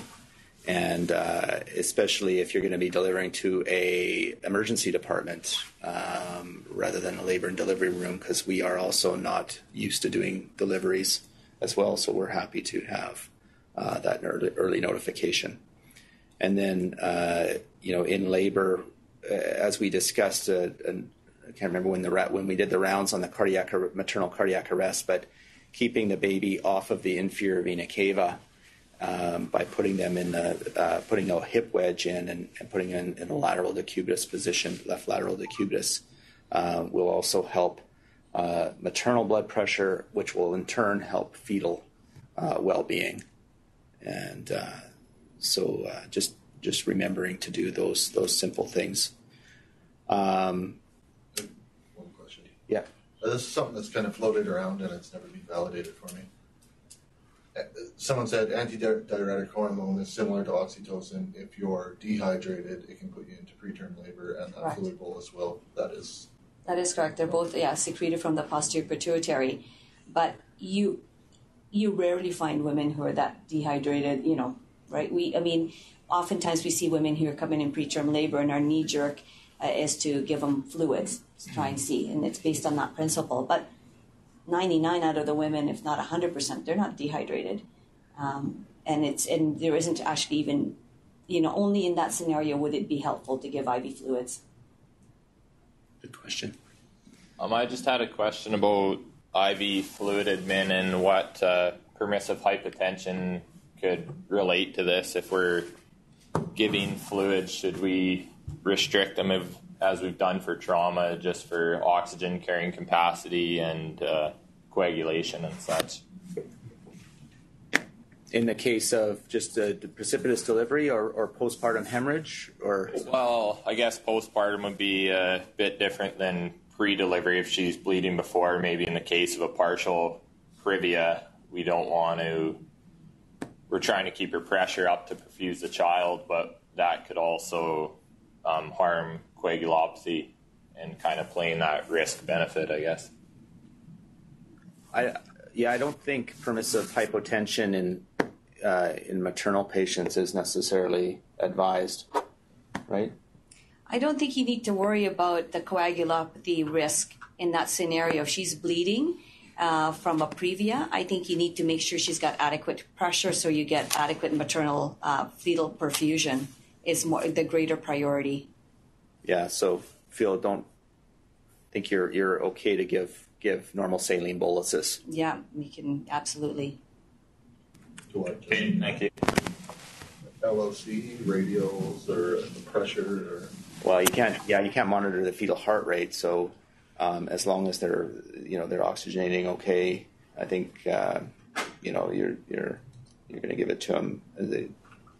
and especially if you're going to be delivering to an emergency department rather than a labor and delivery room, because we are also not used to doing deliveries as well, so we're happy to have that early notification. And then, in labor, as we discussed, I can't remember when we did the rounds on the maternal cardiac arrest, but keeping the baby off of the inferior vena cava by putting them in putting a hip wedge in and putting them in a lateral decubitus position, left lateral decubitus, will also help maternal blood pressure, which will in turn help fetal well-being, and so just remembering to do those simple things. One question. Yeah. This is something that's kind of floated around and it's never been validated for me. Someone said antidiuretic hormone is similar to oxytocin. If you're dehydrated, it can put you into preterm labor, and that fluid bolus will. That is correct. They're both secreted from the posterior pituitary, but you rarely find women who are that dehydrated. You know, right? Oftentimes we see women who are coming in preterm labor, and our knee jerk is to give them fluids to try and see, and it's based on that principle, but. 99 out of the women, if not 100%, they're not dehydrated, and there isn't actually even, only in that scenario would it be helpful to give IV fluids. Good question. I just had a question about IV fluid admin and what permissive hypotension could relate to this. If we're giving fluids, should we restrict them as we've done for trauma, just for oxygen carrying capacity and coagulation and such? In the case of just a precipitous delivery or postpartum hemorrhage? Well, I guess postpartum would be a bit different than pre-delivery. If she's bleeding before, maybe in the case of a partial privia, we're trying to keep her pressure up to perfuse the child, but that could also harm coagulopathy and kind of playing that risk benefit, I guess. I don't think permissive hypotension in maternal patients is necessarily advised, right? I don't think you need to worry about the coagulopathy risk in that scenario. If she's bleeding from a previa, I think you need to make sure she's got adequate pressure so you get adequate maternal fetal perfusion is more the greater priority. Yeah, so Phil, don't think you're okay to give normal saline boluses. Yeah, we can absolutely. Okay, thank you. LLC, radials, or the pressure, or you can't monitor the fetal heart rate, so as long as they're oxygenating okay. I think you're going to give it to them. I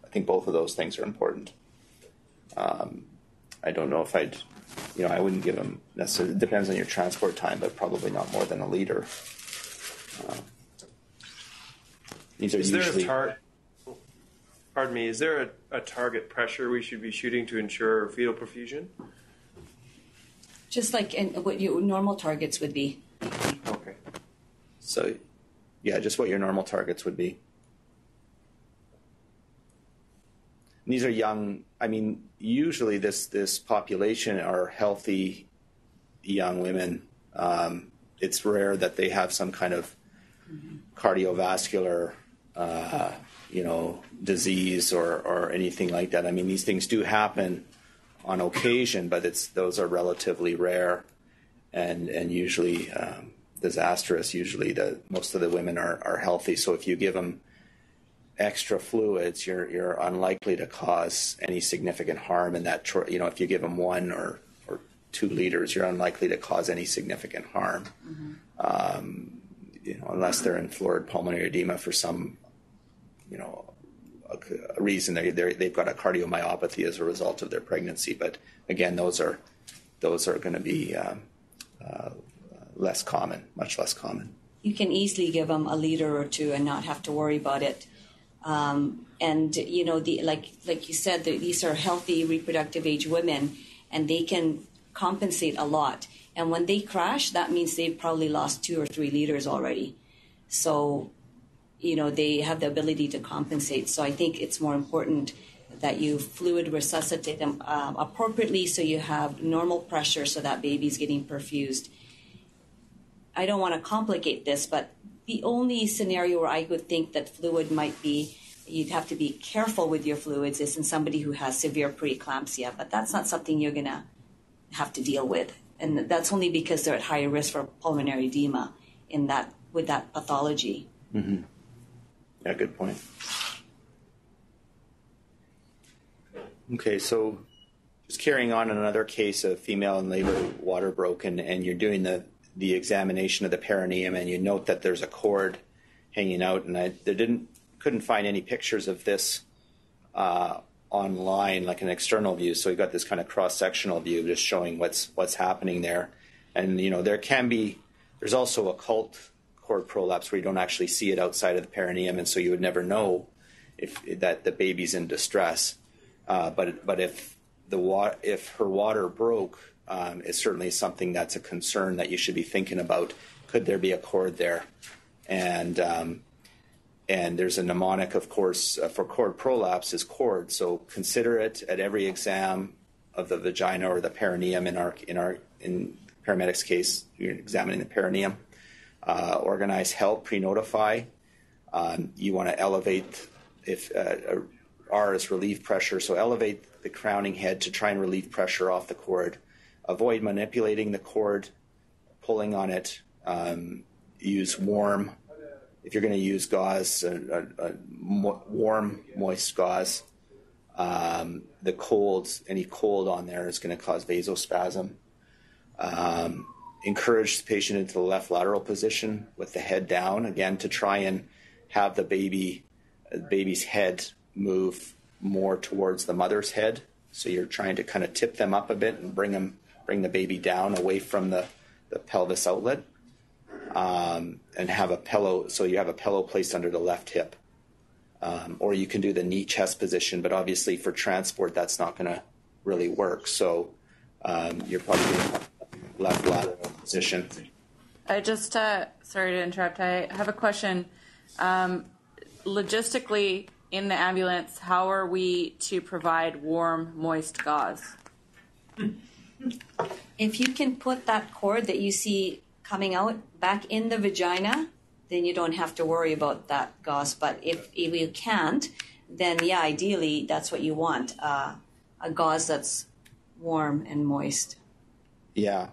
think both of those things are important. I don't know if I'd, I wouldn't give them necessarily. It depends on your transport time, but probably not more than a liter. Is there a target pressure we should be shooting to ensure fetal perfusion? Just like what your normal targets would be. Okay. So, yeah, just what your normal targets would be. And these are young. I mean, usually this population are healthy young women. It's rare that they have some kind of cardiovascular disease or anything like that. I mean, these things do happen on occasion, but those are relatively rare and usually disastrous. Usually most of the women are healthy. So if you give them extra fluids, you're unlikely to cause any significant harm in that. If you give them 1 or 2 liters, you're unlikely to cause any significant harm. Mm-hmm. Unless they're in florid pulmonary edema for some, a reason they've got a cardiomyopathy as a result of their pregnancy. But again, those are going to be less common, much less common. You can easily give them a liter or two and not have to worry about it. And like you said, these are healthy reproductive age women, and they can compensate a lot. And when they crash, that means they've probably lost 2 or 3 liters already. So, they have the ability to compensate. So I think it's more important that you fluid resuscitate them appropriately so you have normal pressure so that baby's getting perfused. I don't want to complicate this, but the only scenario where I would think that fluid might be, you'd have to be careful with your fluids, is in somebody who has severe preeclampsia, but that's not something you're going to have to deal with. And that's only because they're at higher risk for pulmonary edema with that pathology. Mm-hmm. Yeah, good point. Okay, so just carrying on another case of female in labor, water broken, and you're doing the examination of the perineum, and you note that there's a cord hanging out, and I couldn't find any pictures of this online, like an external view. So we've got this kind of cross-sectional view just showing what's happening there. And, there's also occult cord prolapse where you don't actually see it outside of the perineum, and so you would never know that the baby's in distress. But if her water broke, it's certainly something that's a concern that you should be thinking about. Could there be a cord there? And there's a mnemonic, of course, for cord prolapse is cord. So consider it at every exam of the vagina or the perineum. In paramedics' case, you're examining the perineum. Organize help, pre-notify. You want to elevate, if R is relieve pressure, so elevate the crowning head to try and relieve pressure off the cord. Avoid manipulating the cord, pulling on it. Use warm. If you're going to use gauze, warm, moist gauze. Any cold on there is going to cause vasospasm. Encourage the patient into the left lateral position with the head down, again, to try and have the baby's head move more towards the mother's head. So you're trying to kind of tip them up a bit and bring the baby down away from the pelvis outlet. And have a pillow, so you have a pillow placed under the left hip. Or you can do the knee chest position, but obviously for transport, that's not going to really work. So you're probably in the left lateral position. I just, sorry to interrupt, I have a question. Logistically, in the ambulance, how are we to provide warm, moist gauze? If you can put that cord that you see coming out back in the vagina, then you don't have to worry about that gauze. But if you can't, then yeah, ideally that's what you want, a gauze that's warm and moist. Yeah.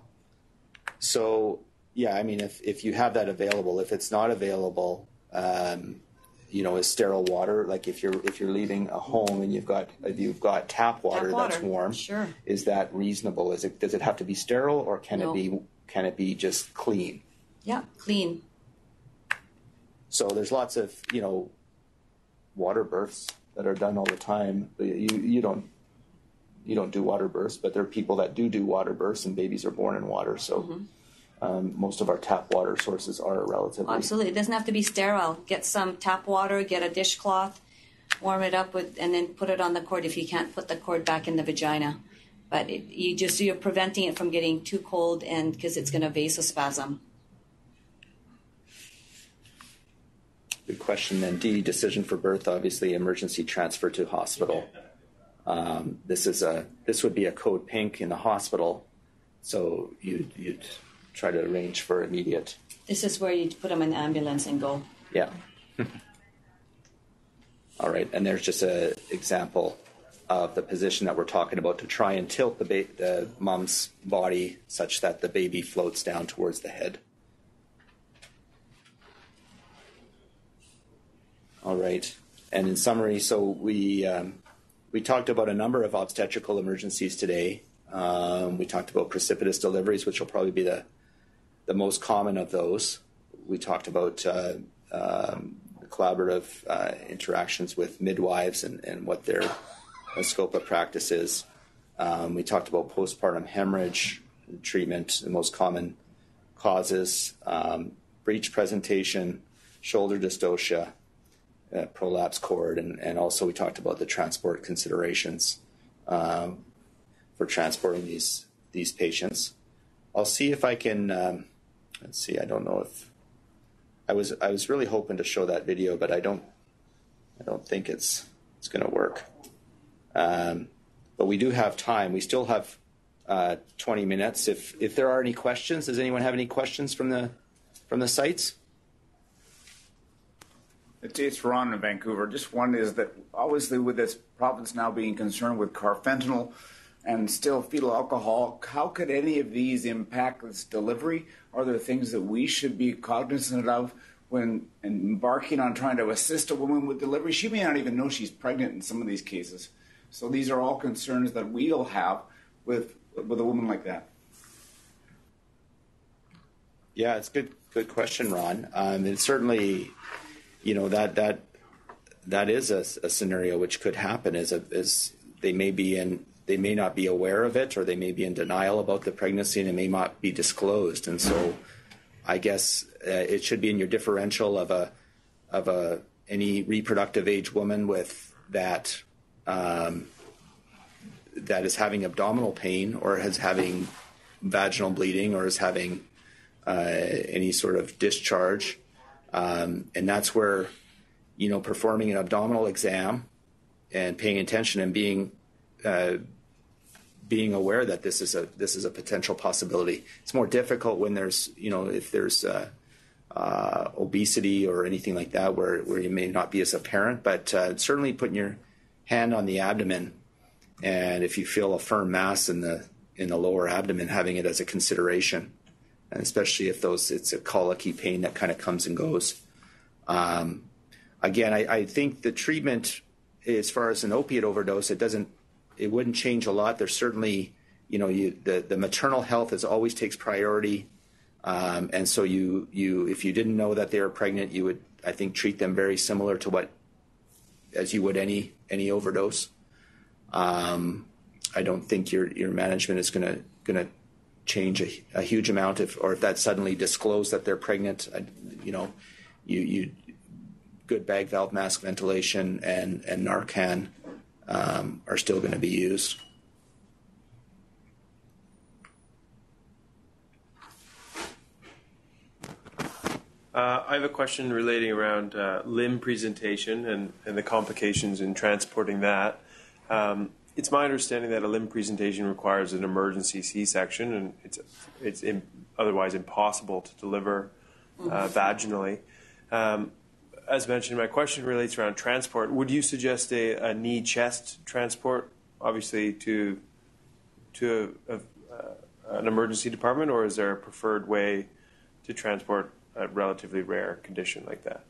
So yeah, I mean, if you have that available, if it's not available, is sterile water, like if you're leaving a home and you've got tap water that's warm, sure. Is that reasonable? Does it have to be sterile, or can it be Can it be just clean? Yeah, clean. So there's lots of, you know, water births that are done all the time. You don't do water births, but there are people that do water births, and babies are born in water. So most of our tap water sources are relatively... Absolutely. It doesn't have to be sterile. Get some tap water, get a dishcloth, warm it up with, and then put it on the cord if you can't put the cord back in the vagina. But you're preventing it from getting too cold, and because it's going to vasospasm. Good question. Then D, decision for birth, obviously emergency transfer to hospital. This would be a code pink in the hospital, so you'd try to arrange for immediate. This is where you put them in the ambulance and go. Yeah. All right, and there's just an example of the position that we're talking about, to try and tilt the mom's body such that the baby floats down towards the head. All right, and in summary, so we talked about a number of obstetrical emergencies today. We talked about precipitous deliveries, which will probably be the most common of those. We talked about collaborative interactions with midwives and what their scope of practice is. We talked about postpartum hemorrhage treatment, the most common causes, breech presentation, shoulder dystocia, prolapse cord, and also we talked about the transport considerations for transporting these patients. I'll see if I can. Let's see. I don't know if I was really hoping to show that video, but I don't think it's going to work. But we do have time. We still have 20 minutes. If there are any questions, does anyone have any questions from the sites? It's Ron in Vancouver. Just one is that obviously with this province now being concerned with carfentanil and still fetal alcohol, how could any of these impact this delivery? Are there things that we should be cognizant of when embarking on trying to assist a woman with delivery? She may not even know she's pregnant in some of these cases. So these are all concerns that we'll have with a woman like that. Yeah, it's good question, Ron. It's certainly... You know, that is a scenario which could happen. Is they may not be aware of it, or they may be in denial about the pregnancy, and it may not be disclosed. And so, I guess it should be in your differential of any reproductive age woman with that that is having abdominal pain, or is having vaginal bleeding, or is having any sort of discharge. And that's where, you know, performing an abdominal exam and paying attention and being aware that this is a potential possibility. It's more difficult when there's, you know, if there's obesity or anything like that where you may not be as apparent, but certainly putting your hand on the abdomen, and if you feel a firm mass in the lower abdomen, having it as a consideration. And especially if it's a colicky pain that kind of comes and goes. Again, I think the treatment, as far as an opiate overdose, it wouldn't change a lot. There's certainly, you know, the maternal health is always takes priority, and so you if you didn't know that they were pregnant, you would, I think, treat them very similar to what as you would any overdose. I don't think your management is gonna change a huge amount if that suddenly disclosed that they're pregnant. You know, you good bag valve mask ventilation and Narcan are still going to be used. I have a question relating around limb presentation and the complications in transporting that. It's my understanding that a limb presentation requires an emergency C-section, and it's otherwise impossible to deliver vaginally. As mentioned, my question relates around transport. Would you suggest a knee-chest transport, obviously, to an emergency department, or is there a preferred way to transport a relatively rare condition like that?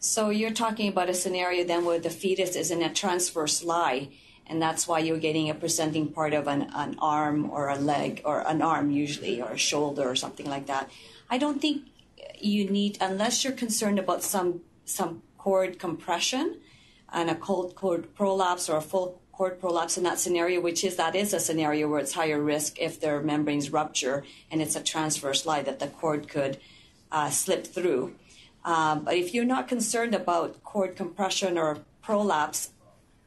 So you're talking about a scenario then where the fetus is in a transverse lie, And that's why you're getting a presenting part of an arm or a leg, or an arm usually, or a shoulder or something like that. I don't think you need, unless you're concerned about some cord compression and a cold cord prolapse or a full cord prolapse in that scenario, which is that is a scenario where it's higher risk if their membranes rupture and it's a transverse lie that the cord could slip through. But if you're not concerned about cord compression or prolapse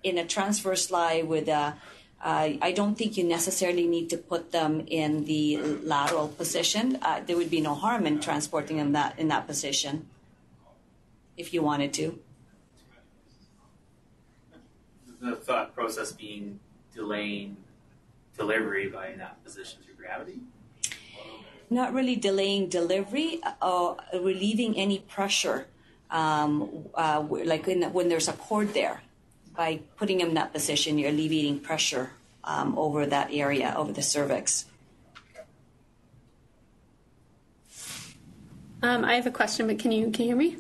in a transverse lie with a, I don't think you necessarily need to put them in the lateral position. There would be no harm in transporting them in that position if you wanted to. The thought process being delaying delivery by in that position through gravity? Not really delaying delivery, or relieving any pressure, like when there's a cord there. By putting them in that position, you're alleviating pressure over that area, over the cervix. I have a question, but can you hear me?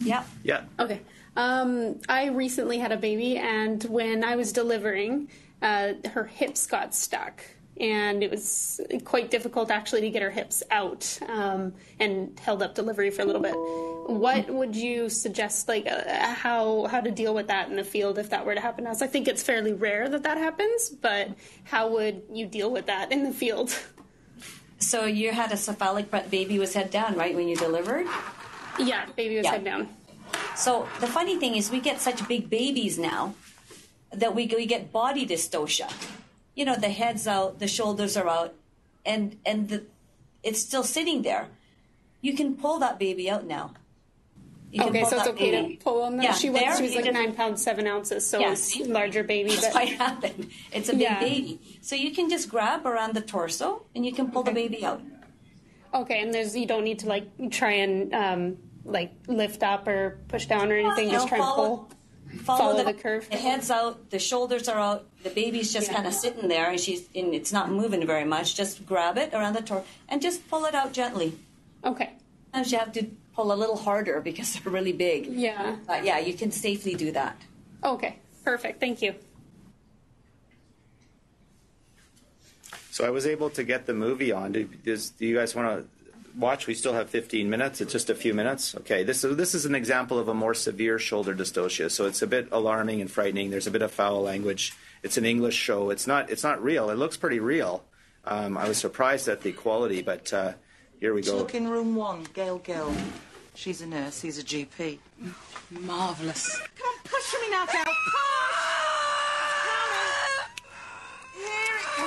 Yeah. Yeah. Okay. I recently had a baby, and when I was delivering, her hips got stuck, and it was quite difficult actually to get her hips out, and held up delivery for a little bit. What would you suggest, like how to deal with that in the field if that were to happen to us? I think it's fairly rare that happens, but how would you deal with that in the field? So you had a cephalic baby was head down, right, when you delivered? Yeah, baby was head down. So the funny thing is we get such big babies now that we get body dystocia. You know, the head's out, the shoulders are out, and it's still sitting there. You can pull that baby out now. You okay, so it's okay baby. To pull on them? Yeah, she was like 9 pounds, 7 ounces, so it's a larger baby. That's quite happened. It's a big baby. So you can just grab around the torso, and you can pull the baby out. Okay, and you don't need to, like, try and... like lift up or push down or anything, just try and follow the curve. The head's out, the shoulders are out, the baby's just kind of sitting there, and it's not moving very much. Just grab it around the torso and just pull it out gently. Okay. Sometimes you have to pull a little harder because they're really big. Yeah. But yeah, you can safely do that. Okay, perfect. Thank you. So I was able to get the movie on. Do you guys want to watch? We still have 15 minutes. It's just a few minutes. Okay, this is an example of a more severe shoulder dystocia. So it's a bit alarming and frightening. There's a bit of foul language. It's an English show. It's not real. It looks pretty real. I was surprised at the quality, but here we go. Look in room 1, Gail Gill. She's a nurse. He's a GP. Marvellous. Come on, push for me now, Gail. Here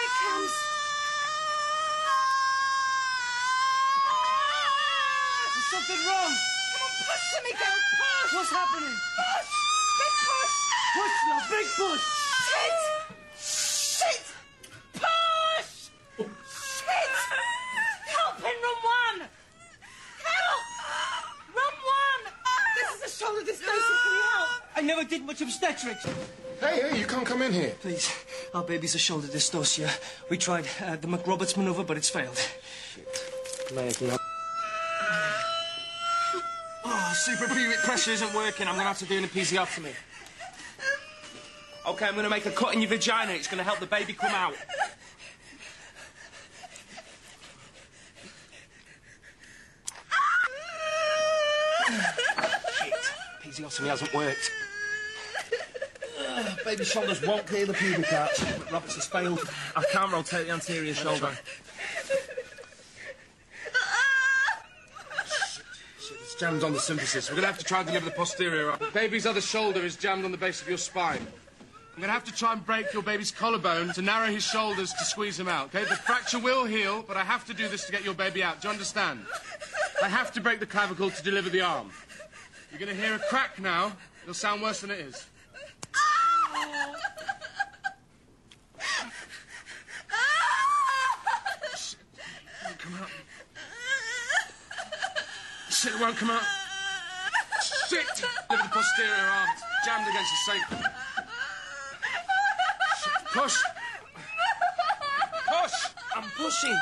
it comes. Something wrong. Come on, push to me, girl. Push. What's happening? Push. Big push. Push, love. Big push. Shit. Shit. Push. Shit. Help in room 1. Help. Room 1. This is a shoulder dystocia. Can you help? I never did much obstetrics. Hey, you can't come in here. Please. Our baby's a shoulder dystocia. We tried the McRoberts maneuver, but it's failed. Shit. Amazing. Suprapubic pressure isn't working. I'm going to have to do an episiotomy. Okay, I'm going to make a cut in your vagina. It's going to help the baby come out. Shit. Episiotomy hasn't worked. Baby's shoulders won't clear the pubic arch. Roberts has failed. I can't rotate the anterior shoulder. Jammed on the symphysis. We're going to have to try and deliver the posterior. Baby's other shoulder is jammed on the base of your spine. I'm going to have to try and break your baby's collarbone to narrow his shoulders to squeeze him out. Okay, the fracture will heal, but I have to do this to get your baby out. Do you understand? I have to break the clavicle to deliver the arm. You're going to hear a crack now. It'll sound worse than it is. Come out. Shit, it won't come out. Shit! Look at the posterior arm. Jammed against the safety. Push. Push! I'm pushing.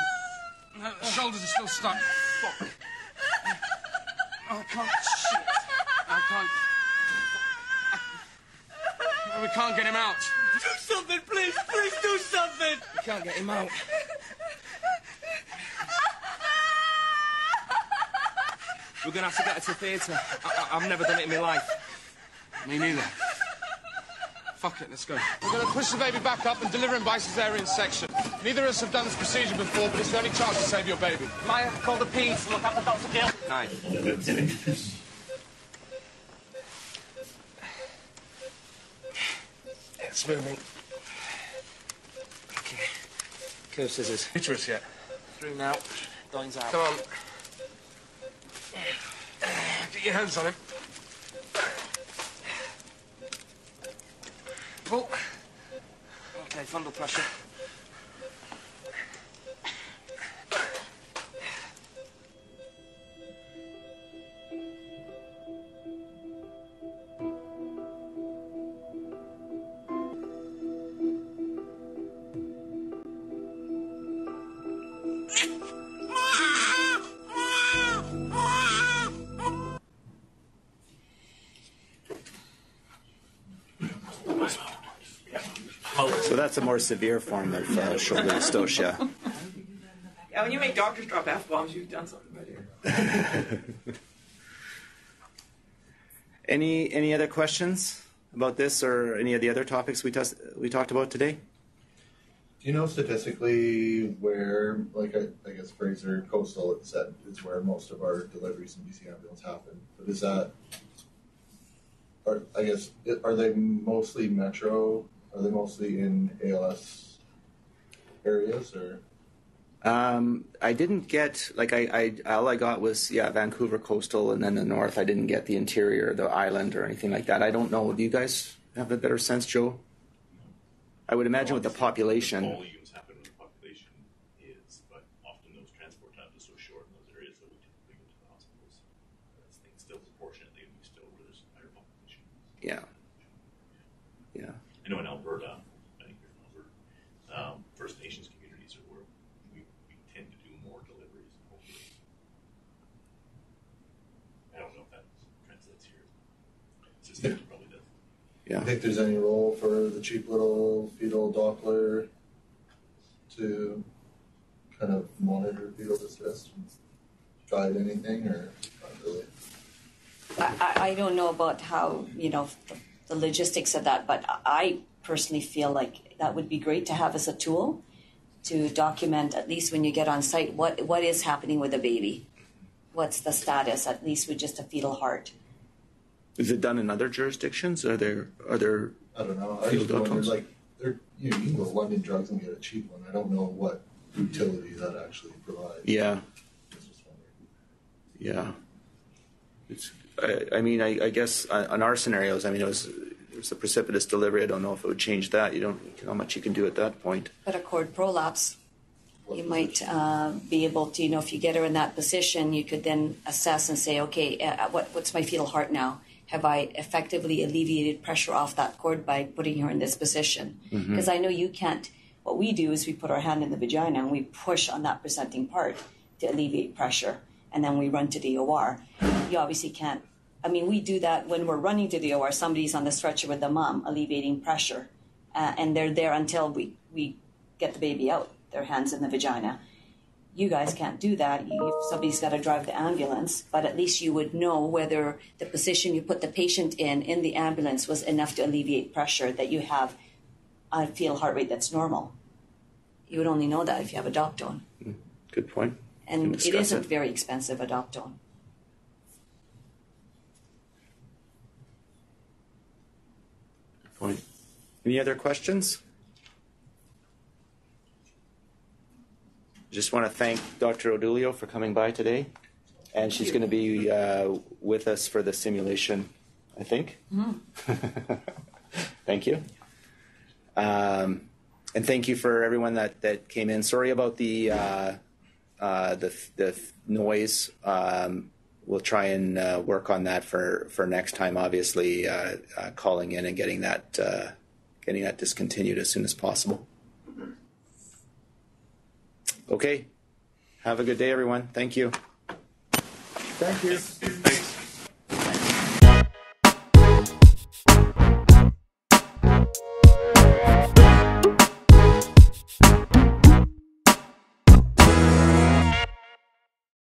No, the shoulders are still stuck. Fuck. Oh, I can't. Shit. I can't. I and we can't get him out. Do something, please! Please do something! We can't get him out. We're going to have to get her to the theatre. I've never done it in my life. Me neither. Fuck it, let's go. We're going to push the baby back up and deliver him by cesarean section. Neither of us have done this procedure before, but it's the only chance to save your baby. Maya, call the peds and look after Dr. Gill. Nice. It's moving. Okay. Curve scissors. Uterus yet? Through now. Doin's out. Come on. Get your hands on him. Pull. Okay, fundal pressure. So that's a more severe form of shoulder dystocia. Yeah, when you make doctors drop F-bombs, you've done something right here. Any other questions about this or any of the other topics we talked about today? Do you know statistically where, like I guess Fraser Coastal said, is where most of our deliveries in BC ambulance happen? But is that, I guess, are they mostly metro? Are they mostly in ALS areas, or? I didn't get, like, all I got was, yeah, Vancouver Coastal and then the north. I didn't get the interior, the island, or anything like that. I don't know. Do you guys have a better sense, Joe? I would imagine with the population. The volumes happen when the population is, but often those transport times are so short in those areas that we typically go to the hospitals. That's still proportionately, we still where there's higher population. Yeah. Yeah. I know in Alberta, I think you're in Alberta, First Nations communities are where we tend to do more deliveries. Hopefully. I don't know if that translates here. It's just that it probably does. Yeah. I think there's any role for the cheap little fetal Doppler to kind of monitor fetal distress and guide anything, or not really? I don't know about how, you know, the logistics of that, but I personally feel like that would be great to have as a tool to document, at least when you get on site, what is happening with the baby. What's the status, at least with just a fetal heart. Is it done in other jurisdictions? Are there I don't know. I just wonder, like, you know, you can go to London Drugs and get a cheap one. I don't know what utility that actually provides. Yeah. I was just wondering. Yeah. It's... I mean, I guess on our scenarios, I mean, it was a precipitous delivery. I don't know if it would change that. You don't know how much you can do at that point. But a cord prolapse, you might be able to, you know, if you get her in that position, you could then assess and say, okay, what's my fetal heart now? Have I effectively alleviated pressure off that cord by putting her in this position? Because I know you can't. What we do is we put our hand in the vagina and we push on that presenting part to alleviate pressure, and then we run to the OR. You obviously can't. I mean, we do that when we're running to the OR. Somebody's on the stretcher with the mom, alleviating pressure, and they're there until we get the baby out, their hands in the vagina. You guys can't do that. Somebody's got to drive the ambulance, but at least you would know whether the position you put the patient in the ambulance was enough to alleviate pressure, that you have a fetal heart rate that's normal. You would only know that if you have a Adoptone. Good point. And it isn't very expensive, a Adoptone. Point. Any other questions? Just want to thank Dr. Odulio for coming by today, and she's going to be with us for the simulation, I think. Mm-hmm. Thank you, and thank you for everyone that came in. Sorry about the noise. We'll try and work on that for next time. Obviously, calling in and getting that discontinued as soon as possible. Okay. Have a good day, everyone. Thank you. Thank you.